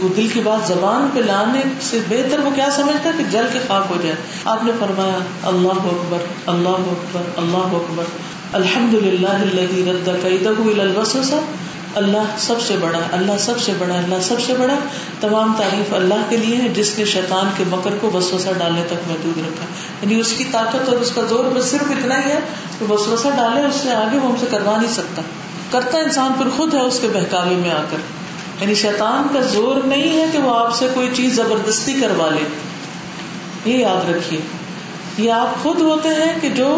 वो दिल की बात जबान पे लाने से बेहतर वो क्या समझता है कि जल के खाक हो जाए। आपने फरमाया, अल्लाह अकबर, अल्लाह अकबर, अल्लाह अकबर, अल्हम्दुलिल्लाहिल्लज़ी रद्द कैदहु इलल वसवसा। अल्लाह सबसे बड़ा, अल्लाह सबसे बड़ा, अल्लाह सबसे बड़ा। तमाम तारीफ अल्लाह के लिए है जिसने शैतान के मकर को वसवसा डालने तक महदूद रखा। यानी उसकी ताकत और उसका जोर बस सिर्फ इतना ही है कि वसवसा डाले, उससे आगे वो हमसे करवा नहीं सकता। करता इंसान पर खुद है उसके बहकावे में आकर। यानी शैतान का जोर नहीं है कि वो आपसे कोई चीज जबरदस्ती करवा ले, ये याद रखिए। ये आप खुद होते हैं कि जो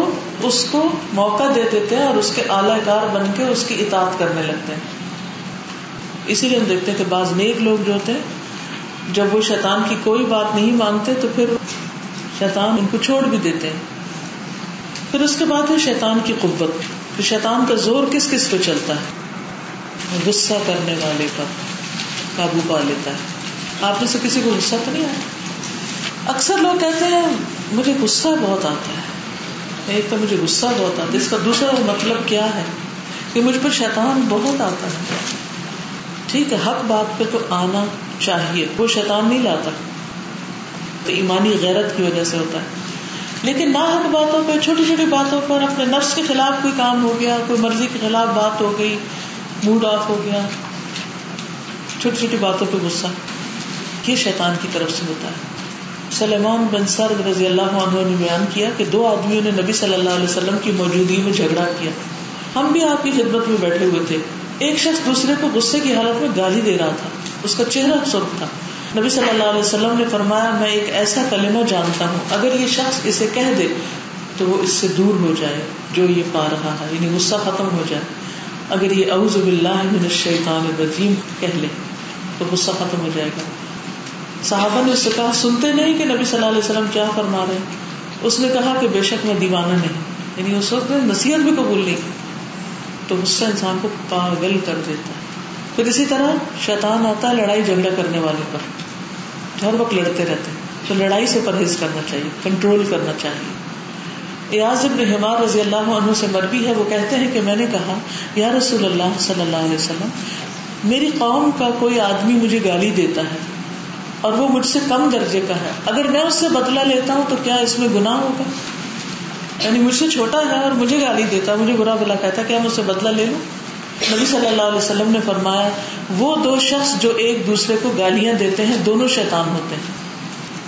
उसको मौका दे देते हैं और उसके आलाकार बन के उसकी इताअत करने लगते हैं। इसीलिए हम देखते हैं कि बाज नेक लोग जो होते हैं, जब वो शैतान की कोई बात नहीं मानते तो फिर शैतान उनको छोड़ भी देते हैं। फिर उसके बाद है शैतान की कुव्वत, तो शैतान का जोर किस किस पे चलता है? गुस्सा करने वाले पर काबू पा लेता है। आप में से किसी को गुस्सा तो नहीं आता? अक्सर लोग कहते हैं मुझे गुस्सा बहुत आता है। एक तो मुझे गुस्सा बहुत आता है, इसका दूसरा मतलब क्या है कि मुझ पर शैतान बहुत आता है। ठीक है, हक बात पे तो आना चाहिए, वो शैतान नहीं लाता, तो ईमानी गैरत की वजह से होता है। लेकिन ना हक बातों पे, छोटी छोटी बातों पर, अपने नफ्स के खिलाफ कोई काम हो गया, कोई मर्जी के खिलाफ बात हो गई, मूड ऑफ हो गया, छोटी छोटी बातों पर गुस्सा, ये शैतान की तरफ से होता है। सलेमान बिन सर्द रजी अल्लाह अन्हु ने बयान किया कि दो आदमियों ने नबी सल्लल्लाहु अलैहि वसल्लम की मौजूदगी में झगड़ा किया। हम भी आपकी खिदमत में बैठे हुए थे। एक शख्स दूसरे को गुस्से की हालत में गाली दे रहा था, उसका चेहरा सुर्ख था। नबी सल्लल्लाहु अलैहि वसल्लम ने फरमाया, मैं एक ऐसा कलिमा जानता हूँ अगर ये शख्स इसे कह दे तो वो इससे दूर हो जाए जो ये पा रहा है, यानी गुस्सा खत्म हो जाए। अगर ये औज़ु बिल्लाहि मिनश शैतानिर रजीम कह ले तो गुस्सा खत्म हो जाएगा। साहबा ने उससे कहा, सुनते नहीं कि नबी सल्लल्लाहु अलैहि वसल्लम क्या फरमा रहे हैं? उसने कहा कि बेशक मैं दीवाना नहीं, यानी उस वक्त नसीहत भी कबूल नहीं। तो गुस्सा इंसान को पागल कर देता है। फिर इसी तरह शैतान आता है लड़ाई झगड़ा करने वाले पर, हर वक्त लड़ते रहते हैं। तो लड़ाई से परहेज करना चाहिए, कंट्रोल करना चाहिए। इयाज़ इब्न हिमार रजी अल्लाह अन्हु से मरवी है, वो कहते हैं कि मैंने कहा, या रसूल अल्लाह सल्लल्लाहु अलैहि वसल्लम, मेरी कौम का कोई आदमी मुझे गाली देता है और वो मुझसे कम दर्जे का है, अगर मैं उससे बदला लेता हूँ तो क्या इसमें गुनाह होगा? यानी मुझसे छोटा है और मुझे गाली देता, मुझे बुरा भला कहता, क्या मैं उससे बदला ले लूँ? नबी सल्लल्लाहु अलैहि वसल्लम ने फरमाया, वो दो शख्स जो एक दूसरे को गालियां देते हैं दोनों शैतान होते हैं।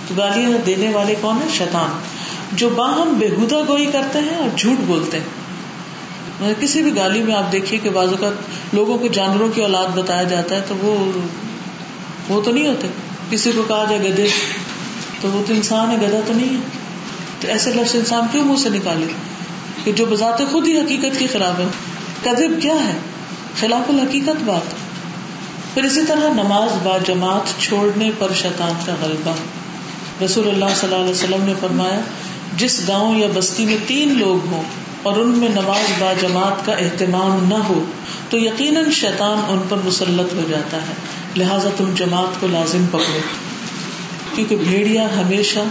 तो गालियां देने वाले कौन है? शैतान। जो बाहम बेहुदा गोई करते हैं और झूठ बोलते हैं, किसी भी गाली में आप देखिए कि बाज़ औक़ात लोगों को जानवरों की औलाद बताया जाता है, तो वो तो नहीं होते। किसी को कहा जाए गधे, तो वो तो इंसान है, गधा तो नहीं है। तो ऐसे लफ्ज़ इंसान क्यों मुँह से निकाले कि जो बजाते खुद ही हकीकत के खिलाफ है। कज़ब क्या है? खिलाफुल हकीकत बात। फिर इसी तरह नमाज बाजमात छोड़ने पर शैतान का गलबा। रसूलुल्लाह सल्लल्लाहु अलैहि वसल्लम ने फरमाया, जिस गांव या बस्ती में 3 लोग हों और उनमें नमाज बाजमात का एहतमाम न हो तो यकीनन शैतान उन पर मुसल्लत हो जाता है, लिहाजा तुम जमात को लाजिम पकड़ो, क्योंकि भेड़िया हमेशा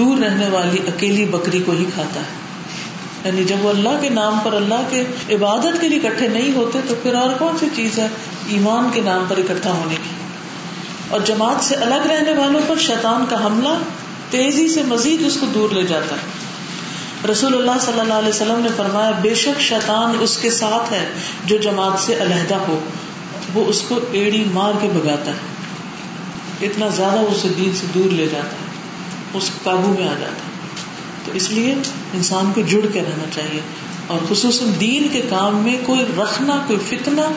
दूर रहने वाली अकेली बकरी को ही खाता है। यानी जब वो अल्लाह के नाम पर, अल्लाह के इबादत के लिए इकट्ठे नहीं होते तो फिर और कौन सी चीज़ है ईमान के नाम पर इकट्ठा होने की। और जमात से अलग रहने वालों पर शैतान का हमला तेजी से मजीद उसको दूर ले जाता है। रसूलुल्लाह सल्लल्लाहु अलैहि वसल्लम ने फरमाया, बेशक शैतान उसके साथ है जो जमात से अलहदा हो, वो उसको एड़ी मार के भगाता है, इतना ज़्यादा उसे दीन से दूर ले जाता है, उस काबू में आ जाता है। तो इसलिए इंसान को जुड़ के रहना चाहिए और खुसूसन दीन के काम में कोई रखना, कोई फितना,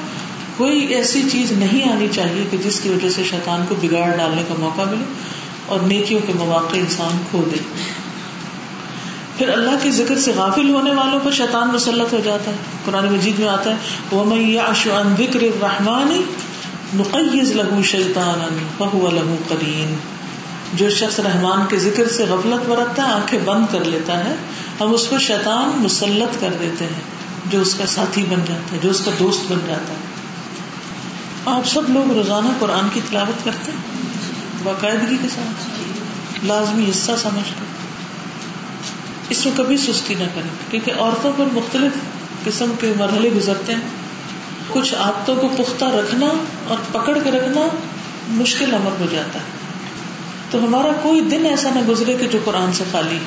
कोई ऐसी चीज़ नहीं आनी चाहिए कि जिसकी वजह से शैतान को बिगाड़ डालने का मौका मिले और नेकियों के मौके इंसान खो दे। फिर अल्लाह के जिक्र से गाफिल होने वालों पर शैतान मुसल्लत हो जाता है। कुरान मजीद में आता है, वमन यअश अन ज़िक्रिर्रहमान नुक़य्यिज़ लहू शैतानन फ़हुव लहू क़रीन। जो शख्स रहमान के जिक्र से गफलत बरतता है, आंखें बंद कर लेता है, हम उस पर शैतान मुसल्लत कर देते हैं, जो उसका साथी बन जाता है, जो उसका दोस्त बन जाता है। आप सब लोग रोजाना कुरान की तिलावत करते हैं बाकायदगी के साथ, लाजमी हिस्सा समझ कर इसमें कभी सुस्ती ना करें, क्योंकि औरतों पर मुख्तलिफ किस्म के मरहले गुजरते हैं। कुछ आदतों को पुख्ता रखना और पकड़ के रखना मुश्किल अमर हो जाता है। तो हमारा कोई दिन ऐसा ना गुजरे कि जो कुरान से खाली।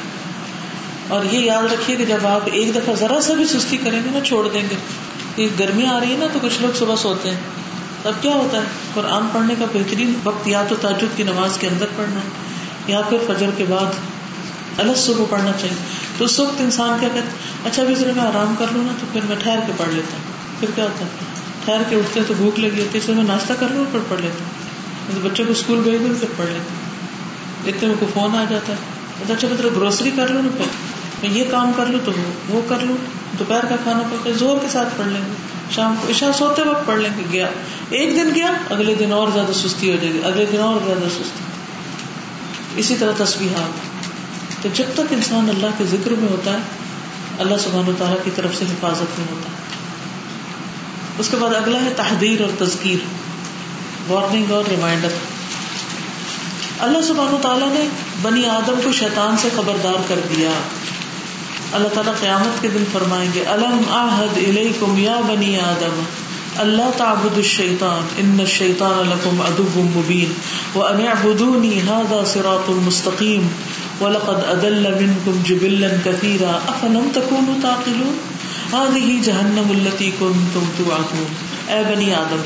और ये याद रखिए कि जब आप एक दफ़ा ज़रा सा भी सुस्ती करेंगे ना, छोड़ देंगे, ये गर्मियाँ आ रही है ना, तो कुछ लोग सुबह सोते हैं, तब क्या होता है, कुरान पढ़ने का बेहतरीन वक्त या तो ताजुद की नमाज के अंदर पढ़ना है या फिर फजर के बाद अलग सुबह पढ़ना चाहिए। तो उस वक्त इंसान क्या कहता है, अच्छा अभी जरा मैं आराम कर लूँ ना, तो फिर मैं ठहर के पढ़ लेता हूँ। फिर क्या होता है, ठहर के उठते हैं तो भूख लगी होती है, इसलिए मैं नाश्ता कर लूँ फिर पढ़ लेता हूँ, तो बच्चों को स्कूल भेज दूँ फिर पढ़ लेता हूँ, इतने में को फोन आ जाता है, तो अच्छा मतलब ग्रोसरी कर लूँ ना, फिर मैं ये काम कर लूँ तो वो कर लूँ, दोपहर का खाना पका जोर के साथ पढ़ लेंगे, शाम को ईशा सोते वक्त पढ़ लेंगे। गया एक दिन, गया अगले दिन और ज़्यादा सुस्ती हो जाएगी, अगले दिन और ज़्यादा सुस्ती। इसी तरह तस्बीहात। तो जब तक इंसान अल्लाह के जिक्र में होता है, अल्लाह सुब्हानहू तआला की तरफ से हिफाजत में होता है। उसके बाद अगला है तहदीर और तज़कीर, वार्निंग और रिमाइंडर। अल्लाह सुब्हानहू तआला ने बनी आदम को शैतान से खबरदार कर दिया। अल्लाह ताला क़यामत के दिन फरमाएंगे, अलम आहद इलैकुम या बनी आदम अल्ला तअबुदु शैतान इन्न शैतान लकुम अदुव्वुम मुबीन व अन इअबुदूनी हाज़ा सिरातुम मुस्तक़ीम व लक़द अदल्ल मिनकुम जिबल्लन कसीरा अफलम तकूनू ताक़िलून हाज़िही जहन्नम अल्लती कुन्तुम तुअदून। ऐ बनी आदम,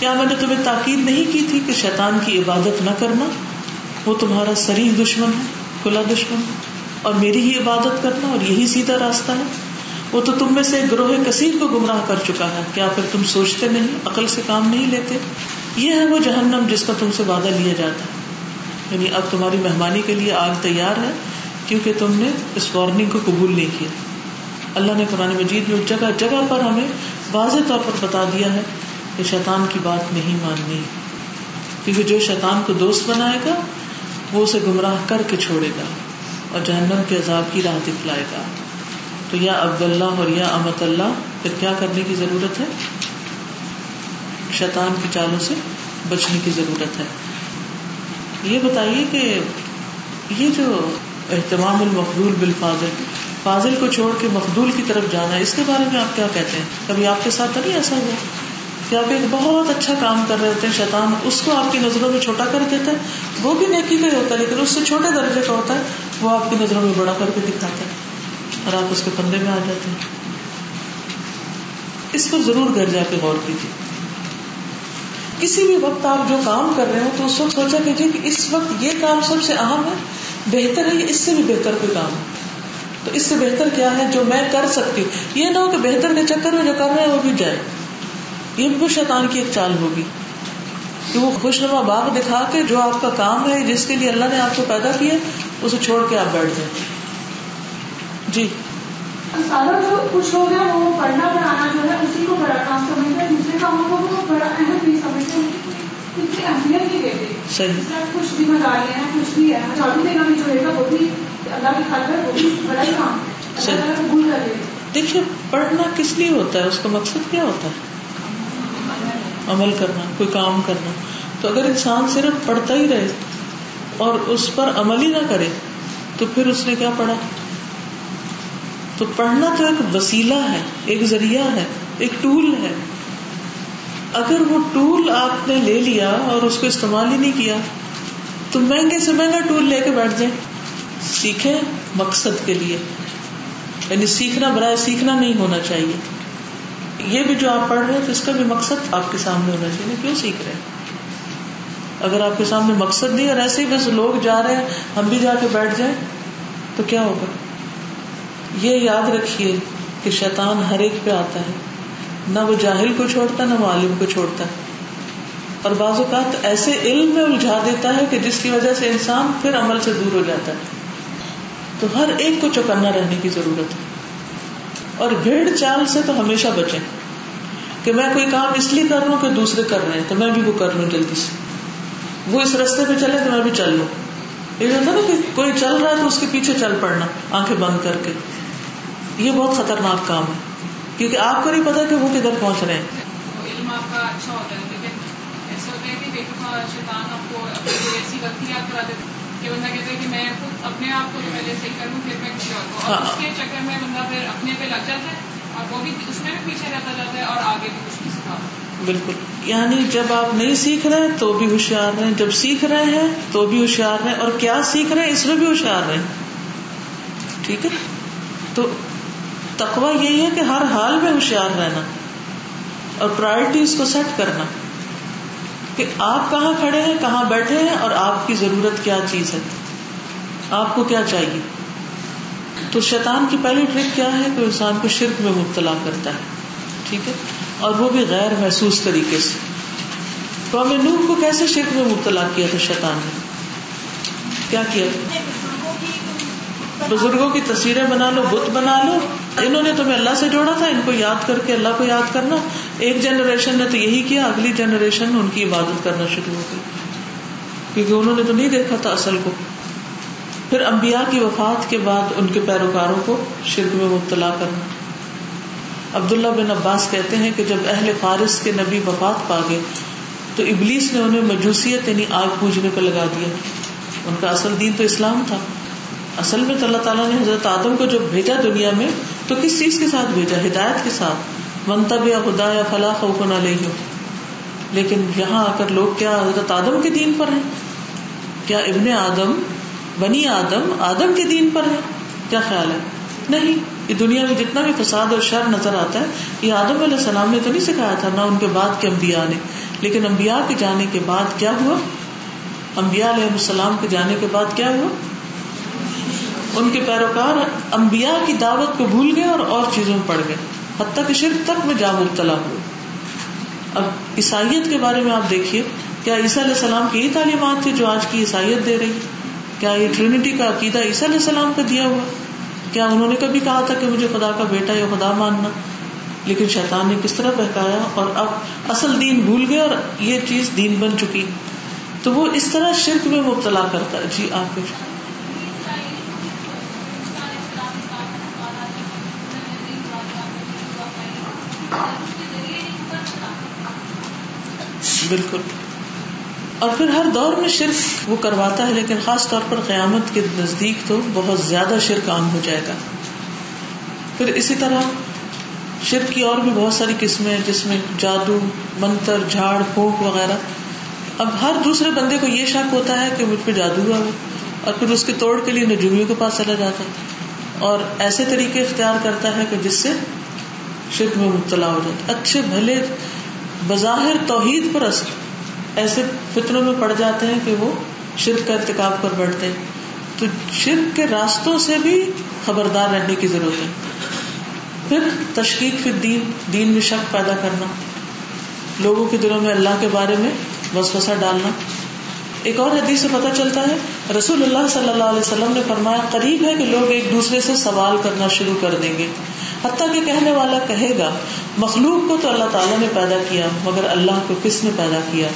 क्या मैंने तुम्हें ताकीद नहीं की थी कि शैतान की इबादत न करना, वो तुम्हारा शरीफ दुश्मन है, खुला दुश्मन है, और मेरी ही इबादत करना और यही सीधा रास्ता है। वो तो तुम में से ग्रोह कसीर को गुमराह कर चुका है, क्या फिर तुम सोचते नहीं, अकल से काम नहीं लेते? ये है वो जहन्नम जिसका तुमसे वादा लिया जाता है, यानी अब तुम्हारी मेहमानी के लिए आग तैयार है, क्योंकि तुमने इस वार्निंग को कबूल नहीं किया। अल्लाह ने कुरान मजीद में जगह जगह पर हमें वाज़ेह तौर पर बता दिया है कि शैतान की बात नहीं माननी, क्योंकि जो शैतान को दोस्त बनाएगा वो उसे गुमराह करके छोड़ेगा और जहन्नम के अजाब की राह दिखलाएगा। तो या अब्दुल्लाह और या अमतल्लाह, फिर क्या करने की ज़रूरत है? शैतान की चालों से बचने की ज़रूरत है। ये बताइए कि ये जो एहतमामुल मफदूल बिल फाजिल, फाजिल को छोड़ के मफदूल की तरफ जाना है, इसके बारे में आप क्या कहते हैं? कभी आपके साथ नहीं ऐसा हुआ कि आप एक बहुत अच्छा काम कर रहे होते हैं, शैतान उसको आपकी नज़रों में छोटा कर देता है, वो भी नेकी का ही होता है लेकिन उससे छोटे दर्जे का होता है, वो आपकी नज़रों में बड़ा करके दिखाता है और आप उसके फंदे में आ जाते हैं। इस पर ज़रूर घर जाके गौर कीजिए। किसी भी वक्त आप जो काम कर रहे हो तो उस वक्त सोचा कीजिए कि इस वक्त ये काम सबसे अहम है, बेहतर है, इससे भी बेहतर कोई काम है। तो इससे बेहतर क्या है जो मैं कर सकती हूँ। ये ना हो कि बेहतर के चक्कर में जो कर रहे हैं वो भी जाए। ये भी शैतान की एक चाल होगी कि वो खुशनुमा बाग दिखा के जो आपका काम है जिसके लिए अल्लाह ने आपको पैदा किया उसे छोड़ के आप बैठ जाए। जी सारा जो कुछ हो गया वो पढ़ना पढ़ाना जो है उसी को बड़ा काम समझते हैं, दूसरे कामों को वो बड़ा अहम नहीं समझते हैं, इतनी अहमियत नहीं देते। सही कुछ जिम्मेदारियां हैं कुछ भी है, चालू देना भी जो रहेगा वो भी अल्लाह की खातिर वो भी बड़ा ही काम है। भूल कर देखिए पढ़ना किस लिए होता है, उसका मकसद क्या होता है, अमल करना, कोई काम करना। तो अगर इंसान सिर्फ पढ़ता ही रहे और उस पर अमल ही ना करे तो फिर उसने क्या पढ़ा। तो पढ़ना तो एक वसीला है, एक जरिया है, एक टूल है। अगर वो टूल आपने ले लिया और उसको इस्तेमाल ही नहीं किया तो महंगे से महंगा टूल लेके बैठ जाए। सीखे मकसद के लिए, यानी सीखना बराए सीखना नहीं होना चाहिए। ये भी जो आप पढ़ रहे हैं तो इसका भी मकसद आपके सामने होना चाहिए, क्यों सीख रहे हैं। अगर आपके सामने मकसद नहीं और ऐसे ही बस लोग जा रहे हैं हम भी जाके बैठ जाए तो क्या होगा। ये याद रखिए कि शैतान हर एक पे आता है, ना वो जाहिल को छोड़ता ना वो आलिम को छोड़ता, और बाज़-ओ-कात ऐसे इल्म में उलझा देता है कि जिसकी वजह से इंसान फिर अमल से दूर हो जाता है। तो हर एक को चौकन्ना रहने की जरूरत है और भेड़ चाल से तो हमेशा बचें कि मैं कोई काम इसलिए कर रहा हूं कि दूसरे कर रहे हैं तो मैं भी वो कर लूं जल्दी से, वो इस रास्ते पे चले तो मैं भी चल लूं। ये होता है ना कि कोई चल रहा है तो उसके पीछे चल पड़ना आंखें बंद करके, ये बहुत खतरनाक काम है क्योंकि आपको नहीं पता कि वो किधर पहुंच रहे हैं। बिल्कुल, यानी जब आप नहीं सीख रहे तो भी होशियार रहे, जब सीख रहे हैं तो भी होशियार रहे, और क्या सीख रहे हैं इसमें भी होशियार रहे। ठीक है, तो तकवा यही है कि हर हाल में होशियार रहना और प्रायोरिटीज को सेट करना कि आप कहाँ खड़े हैं, कहाँ बैठे हैं और आपकी जरूरत क्या चीज है, आपको क्या चाहिए। तो शैतान की पहली ट्रिक क्या है कि इंसान को शिर्क में मुब्तला करता है। ठीक है, और वो भी गैर महसूस तरीके से। तो हमें नूह को कैसे शिर्क में मुब्तला किया था शैतान ने, क्या किया। बुजुर्गों की तस्वीरें बना लो, बुत बना लो, इन्होंने तुम्हें अल्लाह से जोड़ा था, इनको याद करके अल्लाह को याद करना। एक जनरेशन ने तो यही किया, अगली जनरेशन उनकी इबादत करना शुरू हो गई क्योंकि उन्होंने तो नहीं देखा था असल को। फिर अंबिया की वफात के बाद उनके पैरोकारों को शिर्क में मुब्तला करना। अब्दुल्ला बिन अब्बास कहते हैं कि जब अहले फारिस के नबी वफात पा गए तो इबलीस ने उन्हें मजूसियत यानी आग पूजने पर लगा दिया। उनका असल दीन तो इस्लाम था। असल में तो अल्लाह ताला ने हजरत आदम को जब भेजा दुनिया में तो किस चीज के साथ भेजा, हिदायत के साथ, मंतबिया खुदा या फला खौफन अलैहिम। लेकिन यहाँ आकर लोग क्या हजरत आदम के दीन पर हैं, क्या इब्ने आदम बनी आदम आदम के दीन पर है, क्या ख्याल है। नहीं, ये दुनिया में जितना भी फसाद और शर नजर आता है ये आदम अलैहिस्सलाम ने तो नहीं सिखाया था, ना उनके बाद के अम्बिया ने। लेकिन अम्बिया के जाने के बाद क्या हुआ, अम्बिया अलैहिस्सलाम के जाने के बाद क्या हुआ, उनके पैरोकार अंबिया की दावत को भूल गए और चीजों में पड़ गए, हत्ता कि शिर्क तक में जा मुब्तला हुए। अब ईसाइयत के बारे में आप देखिए, क्या ईसा अलैहि सलाम की यही तालीमात थी जो आज की ईसाइयत दे रही, क्या ये ट्रिनिटी का अकीदा ईसा अलैहि सलाम का दिया हुआ, क्या उन्होंने कभी कहा था कि मुझे खुदा का बेटा या खुदा मानना। लेकिन शैतान ने किस तरह बहकाया और अब असल दीन भूल गए और ये चीज दीन बन चुकी। तो वो इस तरह शिर्क में मुब्तला करता है। जी आप बिल्कुल, और फिर हर दौर में शिर्क वो करवाता है, लेकिन खास तौर पर क़यामत के नजदीक तो बहुत ज्यादा शिर्क आम हो जाएगा। फिर इसी तरह शिर्क की और भी बहुत सारी किस्में हैं जिसमें जादू, मंत्र, झाड़ फूंक वगैरह। अब हर दूसरे बंदे को ये शक होता है कि मुझ पर जादू हुआ है और फिर उसके तोड़ के लिए नजूमियों के पास चला जाता है और ऐसे तरीके इख्तियार करता है कि जिससे शिर्क में मुब्तला हो जाता। अच्छे भले बज़ाहिर तौहीद पर ऐसे फितनों में पड़ जाते हैं कि वो शिर्क का इर्तिकाब कर बैठते हैं। तो शिर्क के रास्तों से भी खबरदार रहने की जरूरत है। फिर तशकीक फिर दीन, दीन में शक पैदा करना, लोगों के दिलों में अल्लाह के बारे में वसवसा डालना। एक और हदीस से पता चलता है रसूलुल्लाह सल्लल्लाहु अलैहि वसल्लम ने फरमाया करीब है कि लोग एक दूसरे से सवाल करना शुरू कर देंगे, हत्ता कि कहने वाला कहेगा मखलूक को तो अल्लाह ताला ने पैदा किया मगर अल्लाह को किसने पैदा किया।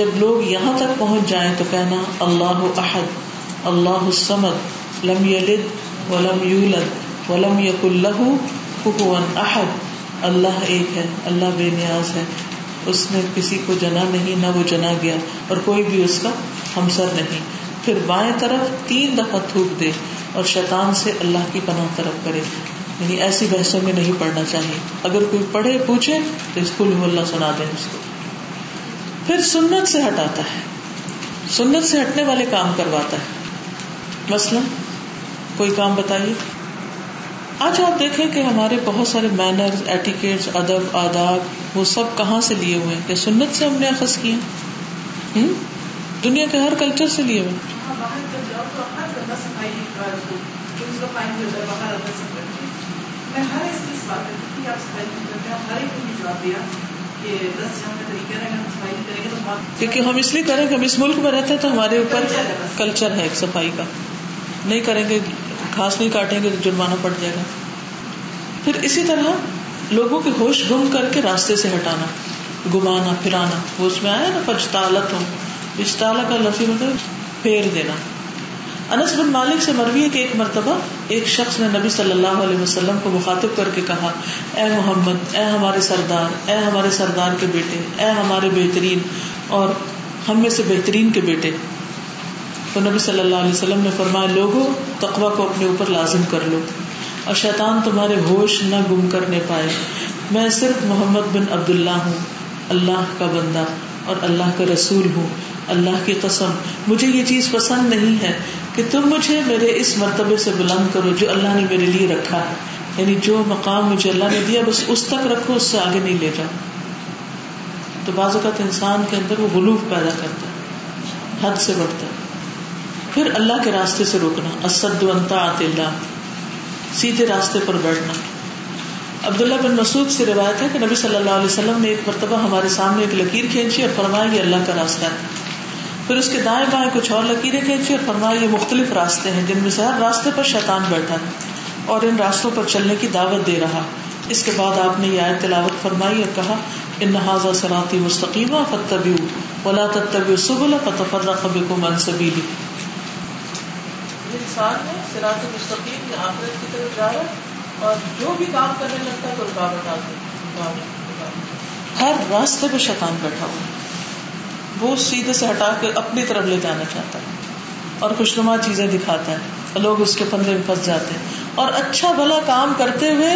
जब लोग यहाँ तक पहुँच जाएं तो कहना अल्लाहु अहद, अल्लाहु समद, लम यलिद वलम यूलद वलम यकुल लहू कुफुवन अहद। अल्लाह एक है, अल्लाह बेनियाज है, उसने किसी को जना नहीं, ना वो जना गया और कोई भी उसका हमसर नहीं। फिर बाएं तरफ 3 दफा थूक दे और शैतान से अल्लाह की पनाह तरफ करे। यानी ऐसी बहसों में नहीं पढ़ना चाहिए, अगर कोई पढ़े पूछे तो इसको हुल्ला सुना दे उसको। फिर सुन्नत से हटाता है, सुन्नत से हटने वाले काम करवाता है। मसलन कोई काम बताइए, आज आप देखें कि हमारे बहुत सारे मैनर्स, एटिकेट्स, अदब आदाब वो सब कहाँ से लिए हुए हैं? क्या सुन्नत से हमने अखज़ किए? दुनिया के हर कल्चर से लिए हुए। क्योंकि हम इसलिए करें कि हम इस मुल्क में रहते हैं तो हमारे ऊपर कल्चर है सफाई का, नहीं करेंगे घास नहीं काटेंगे तो जुर्माना पड़ जाएगा। फिर इसी तरह लोगों के होश गुम करके रास्ते से हटाना, घुमाना फिराना, वो उसमें आया ना फजतालत हो, इस्ताला का लफ्ज़ मतलब फेर देना। अनस बिन मालिक से मरवी है कि एक मरतबा एक शख्स ने नबी सल्लल्लाहु अलैहि वसल्लम को मुखातिब करके कहा ए मोहम्मद, ए हमारे सरदार, ए हमारे सरदार के बेटे, ए हमारे बेहतरीन और हम में से बेहतरीन के बेटे। तो नबी सल्लल्लाहु अलैहि वसल्लम ने फरमाया लोगों तकवा को अपने ऊपर लाजिम कर लो और शैतान तुम्हारे होश न गुम करने पाए। मैं सिर्फ मोहम्मद बिन अब्दुल्ला हूँ, अल्लाह का बंदा और अल्लाह का रसूल हूँ। अल्लाह की कसम मुझे ये चीज़ पसंद नहीं है कि तुम मुझे मेरे इस मरतबे से बुलंद करो जो अल्लाह ने मेरे लिए रखा है। यानी जो मकाम मुझे अल्लाह ने दिया बस उस तक रखो, उससे आगे नहीं ले जाओ। तो बाज़ औक़ात इंसान के अंदर वो गुलूफ पैदा करता है, हद से बढ़ता है। फिर अल्लाह के रास्ते से रोकना, असद्दु अन ताअतिल्लाह, सीधे रास्ते पर बैठना। अब्दुल्लाह बिन मसूद से रिवायत है कि नबी सल्लल्लाहु अलैहि वसल्लम ने एक मरतबा हमारे सामने एक लकीर खींची और फरमाया ये अल्लाह का रास्ता है। फिर उसके दाएं बाएं कुछ और लकीरें खींची और फरमाया ये मुख्तलिफ रास्ते हैं जिनमें से हर रास्ते पर शैतान बैठा है और इन रास्तों पर चलने की दावत दे रहा। इसके बाद आपने ये आयत तिलावत फरमाई और कहा इन्ना हाज़ा सिराती मुस्तक़ीमा फत्तबिऊ वला तत्तबिऊ सुबुल फतफ़र्रक़ बिकुम अन सबीली। इंसान है सिरात मुस्तकीम की आखिरत की तरफ जा रहा है और जो भी काम करने लगता है तो रुकावट आती है। हर रास्ते पे शैतान बैठा हुआ है, वो सीधे से हटा के अपनी तरफ ले जाना चाहता है और खुशनुमा चीजें दिखाता है, लोग उसके फंदे में फंस जाते हैं और अच्छा भला काम करते हुए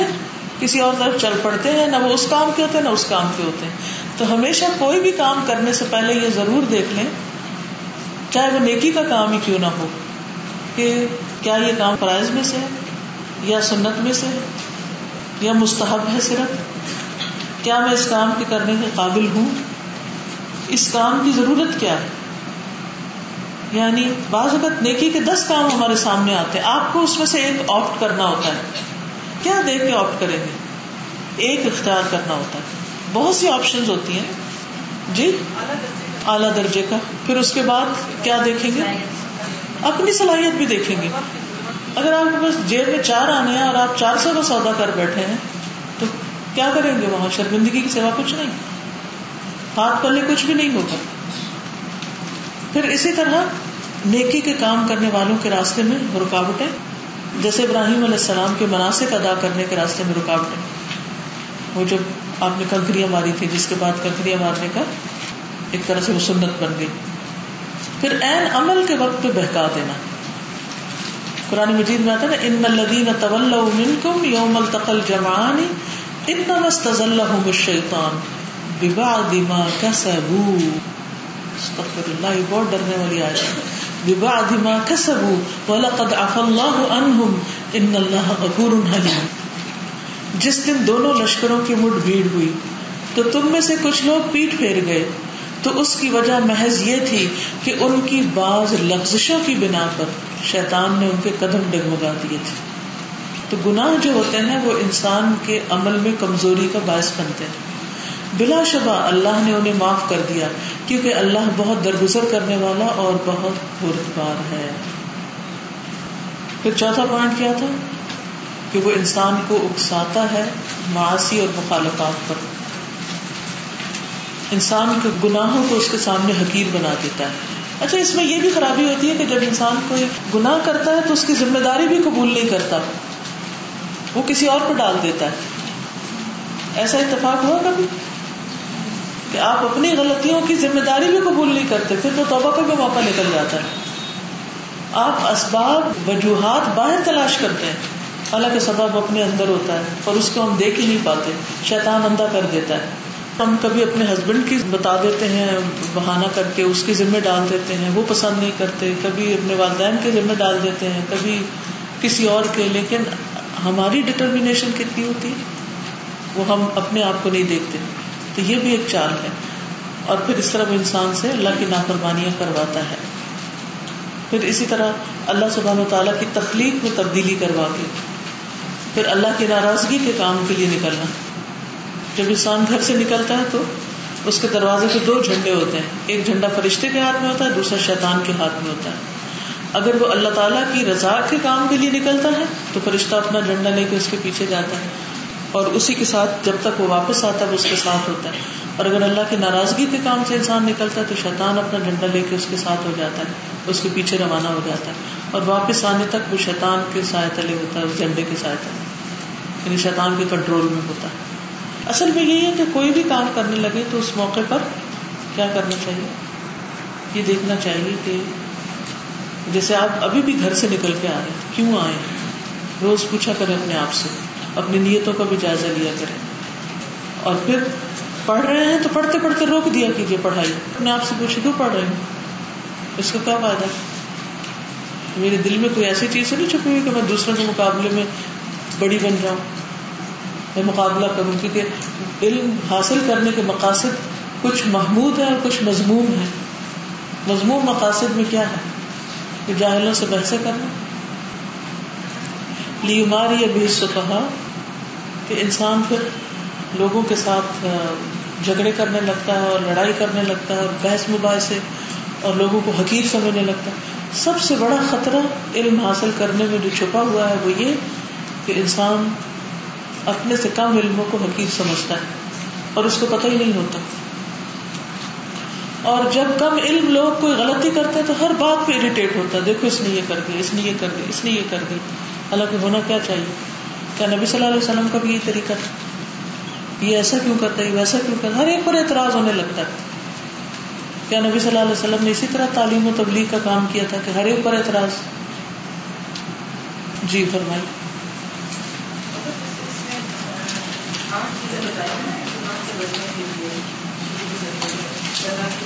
किसी और तरफ चल पड़ते हैं, ना वो उस काम के होते हैं ना उस काम के होते हैं। तो हमेशा कोई भी काम करने से पहले ये जरूर देख लें, चाहे वो नेकी का काम ही क्यों ना हो, कि क्या ये काम फराइज में से है या सुन्नत में से है या मुस्तहब है सिर्फ, क्या मैं इस काम के करने के काबिल हूँ, इस काम की ज़रूरत क्या है। यानी बाज़ वक़्त नेकी के 10 काम हमारे सामने आते हैं, आपको उसमें से एक ऑप्ट करना होता है। क्या देख के ऑप्ट करेंगे? एक इख्तियार करना होता है। बहुत सी ऑप्शंस होती हैं जी, आला दर्जे का। फिर उसके बाद क्या देखेंगे? अपनी सलाहियत भी देखेंगे। अगर आपके पास जेब में 4 आने हैं और आप 400 का सौदा कर बैठे हैं तो क्या करेंगे? वहां शर्मिंदगी की सिवा कुछ नहीं, हाथ पल्ले कुछ भी नहीं होगा। फिर इसी तरह नेकी के काम करने वालों के रास्ते में रुकावटें, जैसे इब्राहिम अलैहिस्सलाम के मनासिक अदा करने के रास्ते में रुकावटें, वो जब आपने कंकरियां मारी थी जिसके बाद कंकरियां मारने का एक तरह से वो सुन्नत बन गई। फिर ऐन अमल के वक्त पे बहका देना। कुरान मजीद में आता है ना इन्नल्लज़ीना तवल्लौ मिनकुम यौमल तक़ल जमआनी इन्नमा इस्तज़ल्लहुमुश्शैतान बिबअदि मा कसबू। अस्तग़फिरुल्लाह, बहुत डरने वाली आयत है। बिबअदि मा कसबू वलक़द अफ़ल्लाहु अन्हुम इन्नल्लाह गफ़ूरुन हलीम। जिस दिन दोनों लश्करों की मुठभेड़ हुई तो तुम में से कुछ लोग पीठ फेर गए, तो उसकी वजह महज ये थी कि उनकी बाज लफ्जिशों की बिना पर शैतान ने उनके कदम डगमगा दिए थे। तो गुनाह जो होते हैं वो इंसान के अमल में कमजोरी का बायस बनते हैं। बिलाशबा अल्लाह ने उन्हें माफ कर दिया, क्योंकि अल्लाह बहुत दरगुजर करने वाला और बहुत पुरस्कार है। फिर चौथा पॉइंट क्या था कि वो इंसान को उकसाता है मासी और मुखालफात पर, इंसान के गुनाहों को उसके सामने हकीर बना देता है। अच्छा, इसमें यह भी खराबी होती है कि जब इंसान कोई गुनाह करता है तो उसकी जिम्मेदारी भी कबूल नहीं करता, वो किसी और पर डाल देता है। ऐसा इत्तेफाक हुआ कभी कि आप अपनी गलतियों की जिम्मेदारी भी कबूल नहीं करते, फिर तो तौबा का भी मौका निकल जाता है। आप असबाब वजूहात बाहर तलाश करते हैं, हालांकि सबब अपने अंदर होता है और उसको हम देख ही नहीं पाते, शैतान अंधा कर देता है। हम कभी अपने हस्बैंड की बता देते हैं, बहाना करके उसके जिम्मे डाल देते हैं, वो पसंद नहीं करते, कभी अपने वालिदैन के जिम्मे डाल देते हैं, कभी किसी और के। लेकिन हमारी डिटर्मिनेशन कितनी होती है वो हम अपने आप को नहीं देखते। तो ये भी एक चाल है। और फिर इस तरह वो इंसान से अल्लाह की नाफरमानियाँ करवाता है, फिर इसी तरह अल्लाह सुब्हान व तआला की तख्लीक में तब्दीली करवा के फिर अल्लाह की नाराजगी के काम के लिए निकलना। जब इंसान घर से निकलता है तो उसके दरवाजे पे दो झंडे होते हैं, एक झंडा फरिश्ते के हाथ में होता है, दूसरा शैतान के हाथ में होता है। अगर वो अल्लाह ताला की रजा के काम के लिए निकलता है तो फरिश्ता अपना झंडा लेके उसके पीछे जाता है और उसी के साथ जब तक वो वापस आता है वो उसके साथ होता है। और अगर अल्लाह की नाराजगी के काम से इंसान निकलता है तो शैतान अपना झंडा लेके उसके साथ हो जाता है, उसके पीछे रवाना हो जाता है और वापस आने तक वो शैतान के साय तले होता है, उस झंडे के साय तले, यानी शैतान के कंट्रोल में होता है। असल में यही है कि कोई भी काम करने लगे तो उस मौके पर क्या करना चाहिए, ये देखना चाहिए कि जैसे आप अभी भी घर से निकल के आ रहे हैं, क्यों आए हैं, रोज पूछा करें अपने आप से, अपनी नीयतों का भी जायजा लिया करें। और फिर पढ़ रहे हैं तो पढ़ते पढ़ते रोक दिया कीजिए पढ़ाई, अपने आप से पूछिए क्यों पढ़ रहे हैं, इसका क्या फायदा, मेरे दिल में कोई ऐसी चीज़ नहीं छुपी हुई कि मैं दूसरों के मुकाबले में बड़ी बन जाऊँ, मुकाबला करूँ। क्योंकि इल्म हासिल करने के मकासद कुछ महमूद है और कुछ मजमूम है। मजमूम मकासद में क्या है कि जाहिलों से बहसें करना, लियुमारी अभी सुफहा, कि इंसान फिर लोगों के साथ झगड़े करने लगता है और लड़ाई करने लगता है और बहस मुबाहसे और लोगों को हकीर समझने लगता है। सबसे बड़ा खतरा इल्म हासिल करने में जो छुपा हुआ है वो ये कि इंसान अपने से कम इल्मों को हकीर समझता है और उसको पता ही नहीं होता। और जब कम इल्म लोग कोई गलती करते हैं तो हर बात पे इरिटेट होता है, देखो इसने ये कर दिया, इसने ये कर दिया, इसने ये कर दिया। हालांकि होना क्या चाहिए, क्या नबी सल्लल्लाहु अलैहि वसल्लम का भी ये तरीका था, ये ऐसा क्यों करता है, वैसा क्यों करता है, हर एक पर एतराज होने लगता है। क्या नबी सल्लल्लाहु अलैहि वसल्लम ने इसी तरह तालीम और तबलीग का काम किया था कि हर एक पर एतराज? जी फरमाइए। अल्लाह की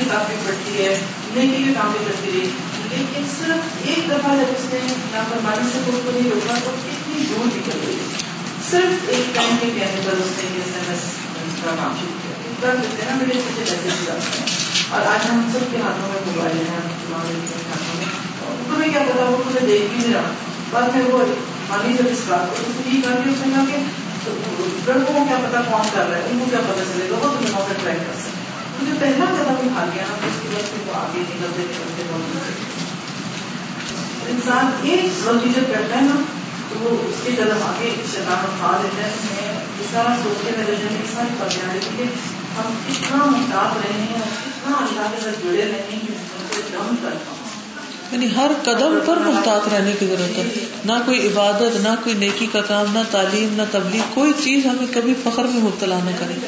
किताब भी पढ़ती है, नेकी के काम भी करती रही, लेकिन सिर्फ एक दफा जब उसने नाफरमानी से खुद को नहीं रोका तो कितनी दूर निकल गई। सिर्फ एक टाइम के कहने पर उसने ये SMS का काम शुरू किया। एकदम देते हैं ना मेरे पीछे मैसेज जाते हैं और आज हम सबके हाथों में मोबाइल है, हाथों में, तुम्हें क्या पता वो मुझे देख भी नहीं रहा। बाद में वो मानी जब इस बात को उसने करके उसने कहा कि लड़कों को क्या पता कौन कर रहा है, उनको क्या पता चलेगा, वो तुम्हें मौका ट्राई कर सकते। मुझे पहला कदम उठा गया, उसके बाद फिर वो आगे निकलते निकलते बहुत। इंसान एक गलती जब करता है ना तो वो उसके कदम आगे शैतान उठा देता है। इस तरह सोच के नजर में इंसान पड़ गया है कि हम कितना मुहताज रहे हैं और कितना अल्लाह के साथ जुड़े रहे हैं कि उनसे दम कर पाओ, यानी हर कदम पर मुहतात रहने की जरूरत है। ना कोई इबादत, ना कोई नेकी का काम, ना तालीम, ना तबलीग, कोई चीज हमें कभी फख्र में मुब्तला न करे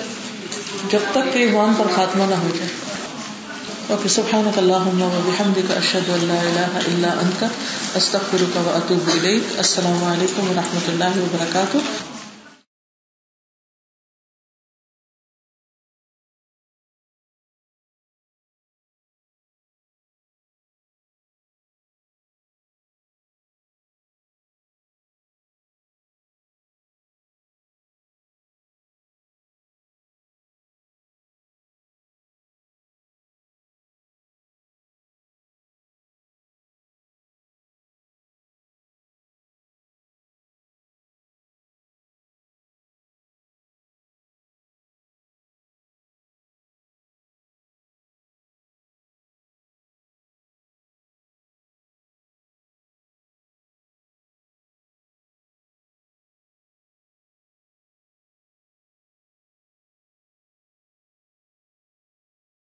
जब तक के ईमान पर खात्मा ना हो जाए। ओके, सुब्हानक अल्लाहुम्मा व बिहम्दिका अशहदु अल्ला इलाहा इल्ला अंता अस्तगफिरुका व अतूबु इलैक। अस्सलामु अलैकुम व रहमतुल्लाहि व बरकातुहू।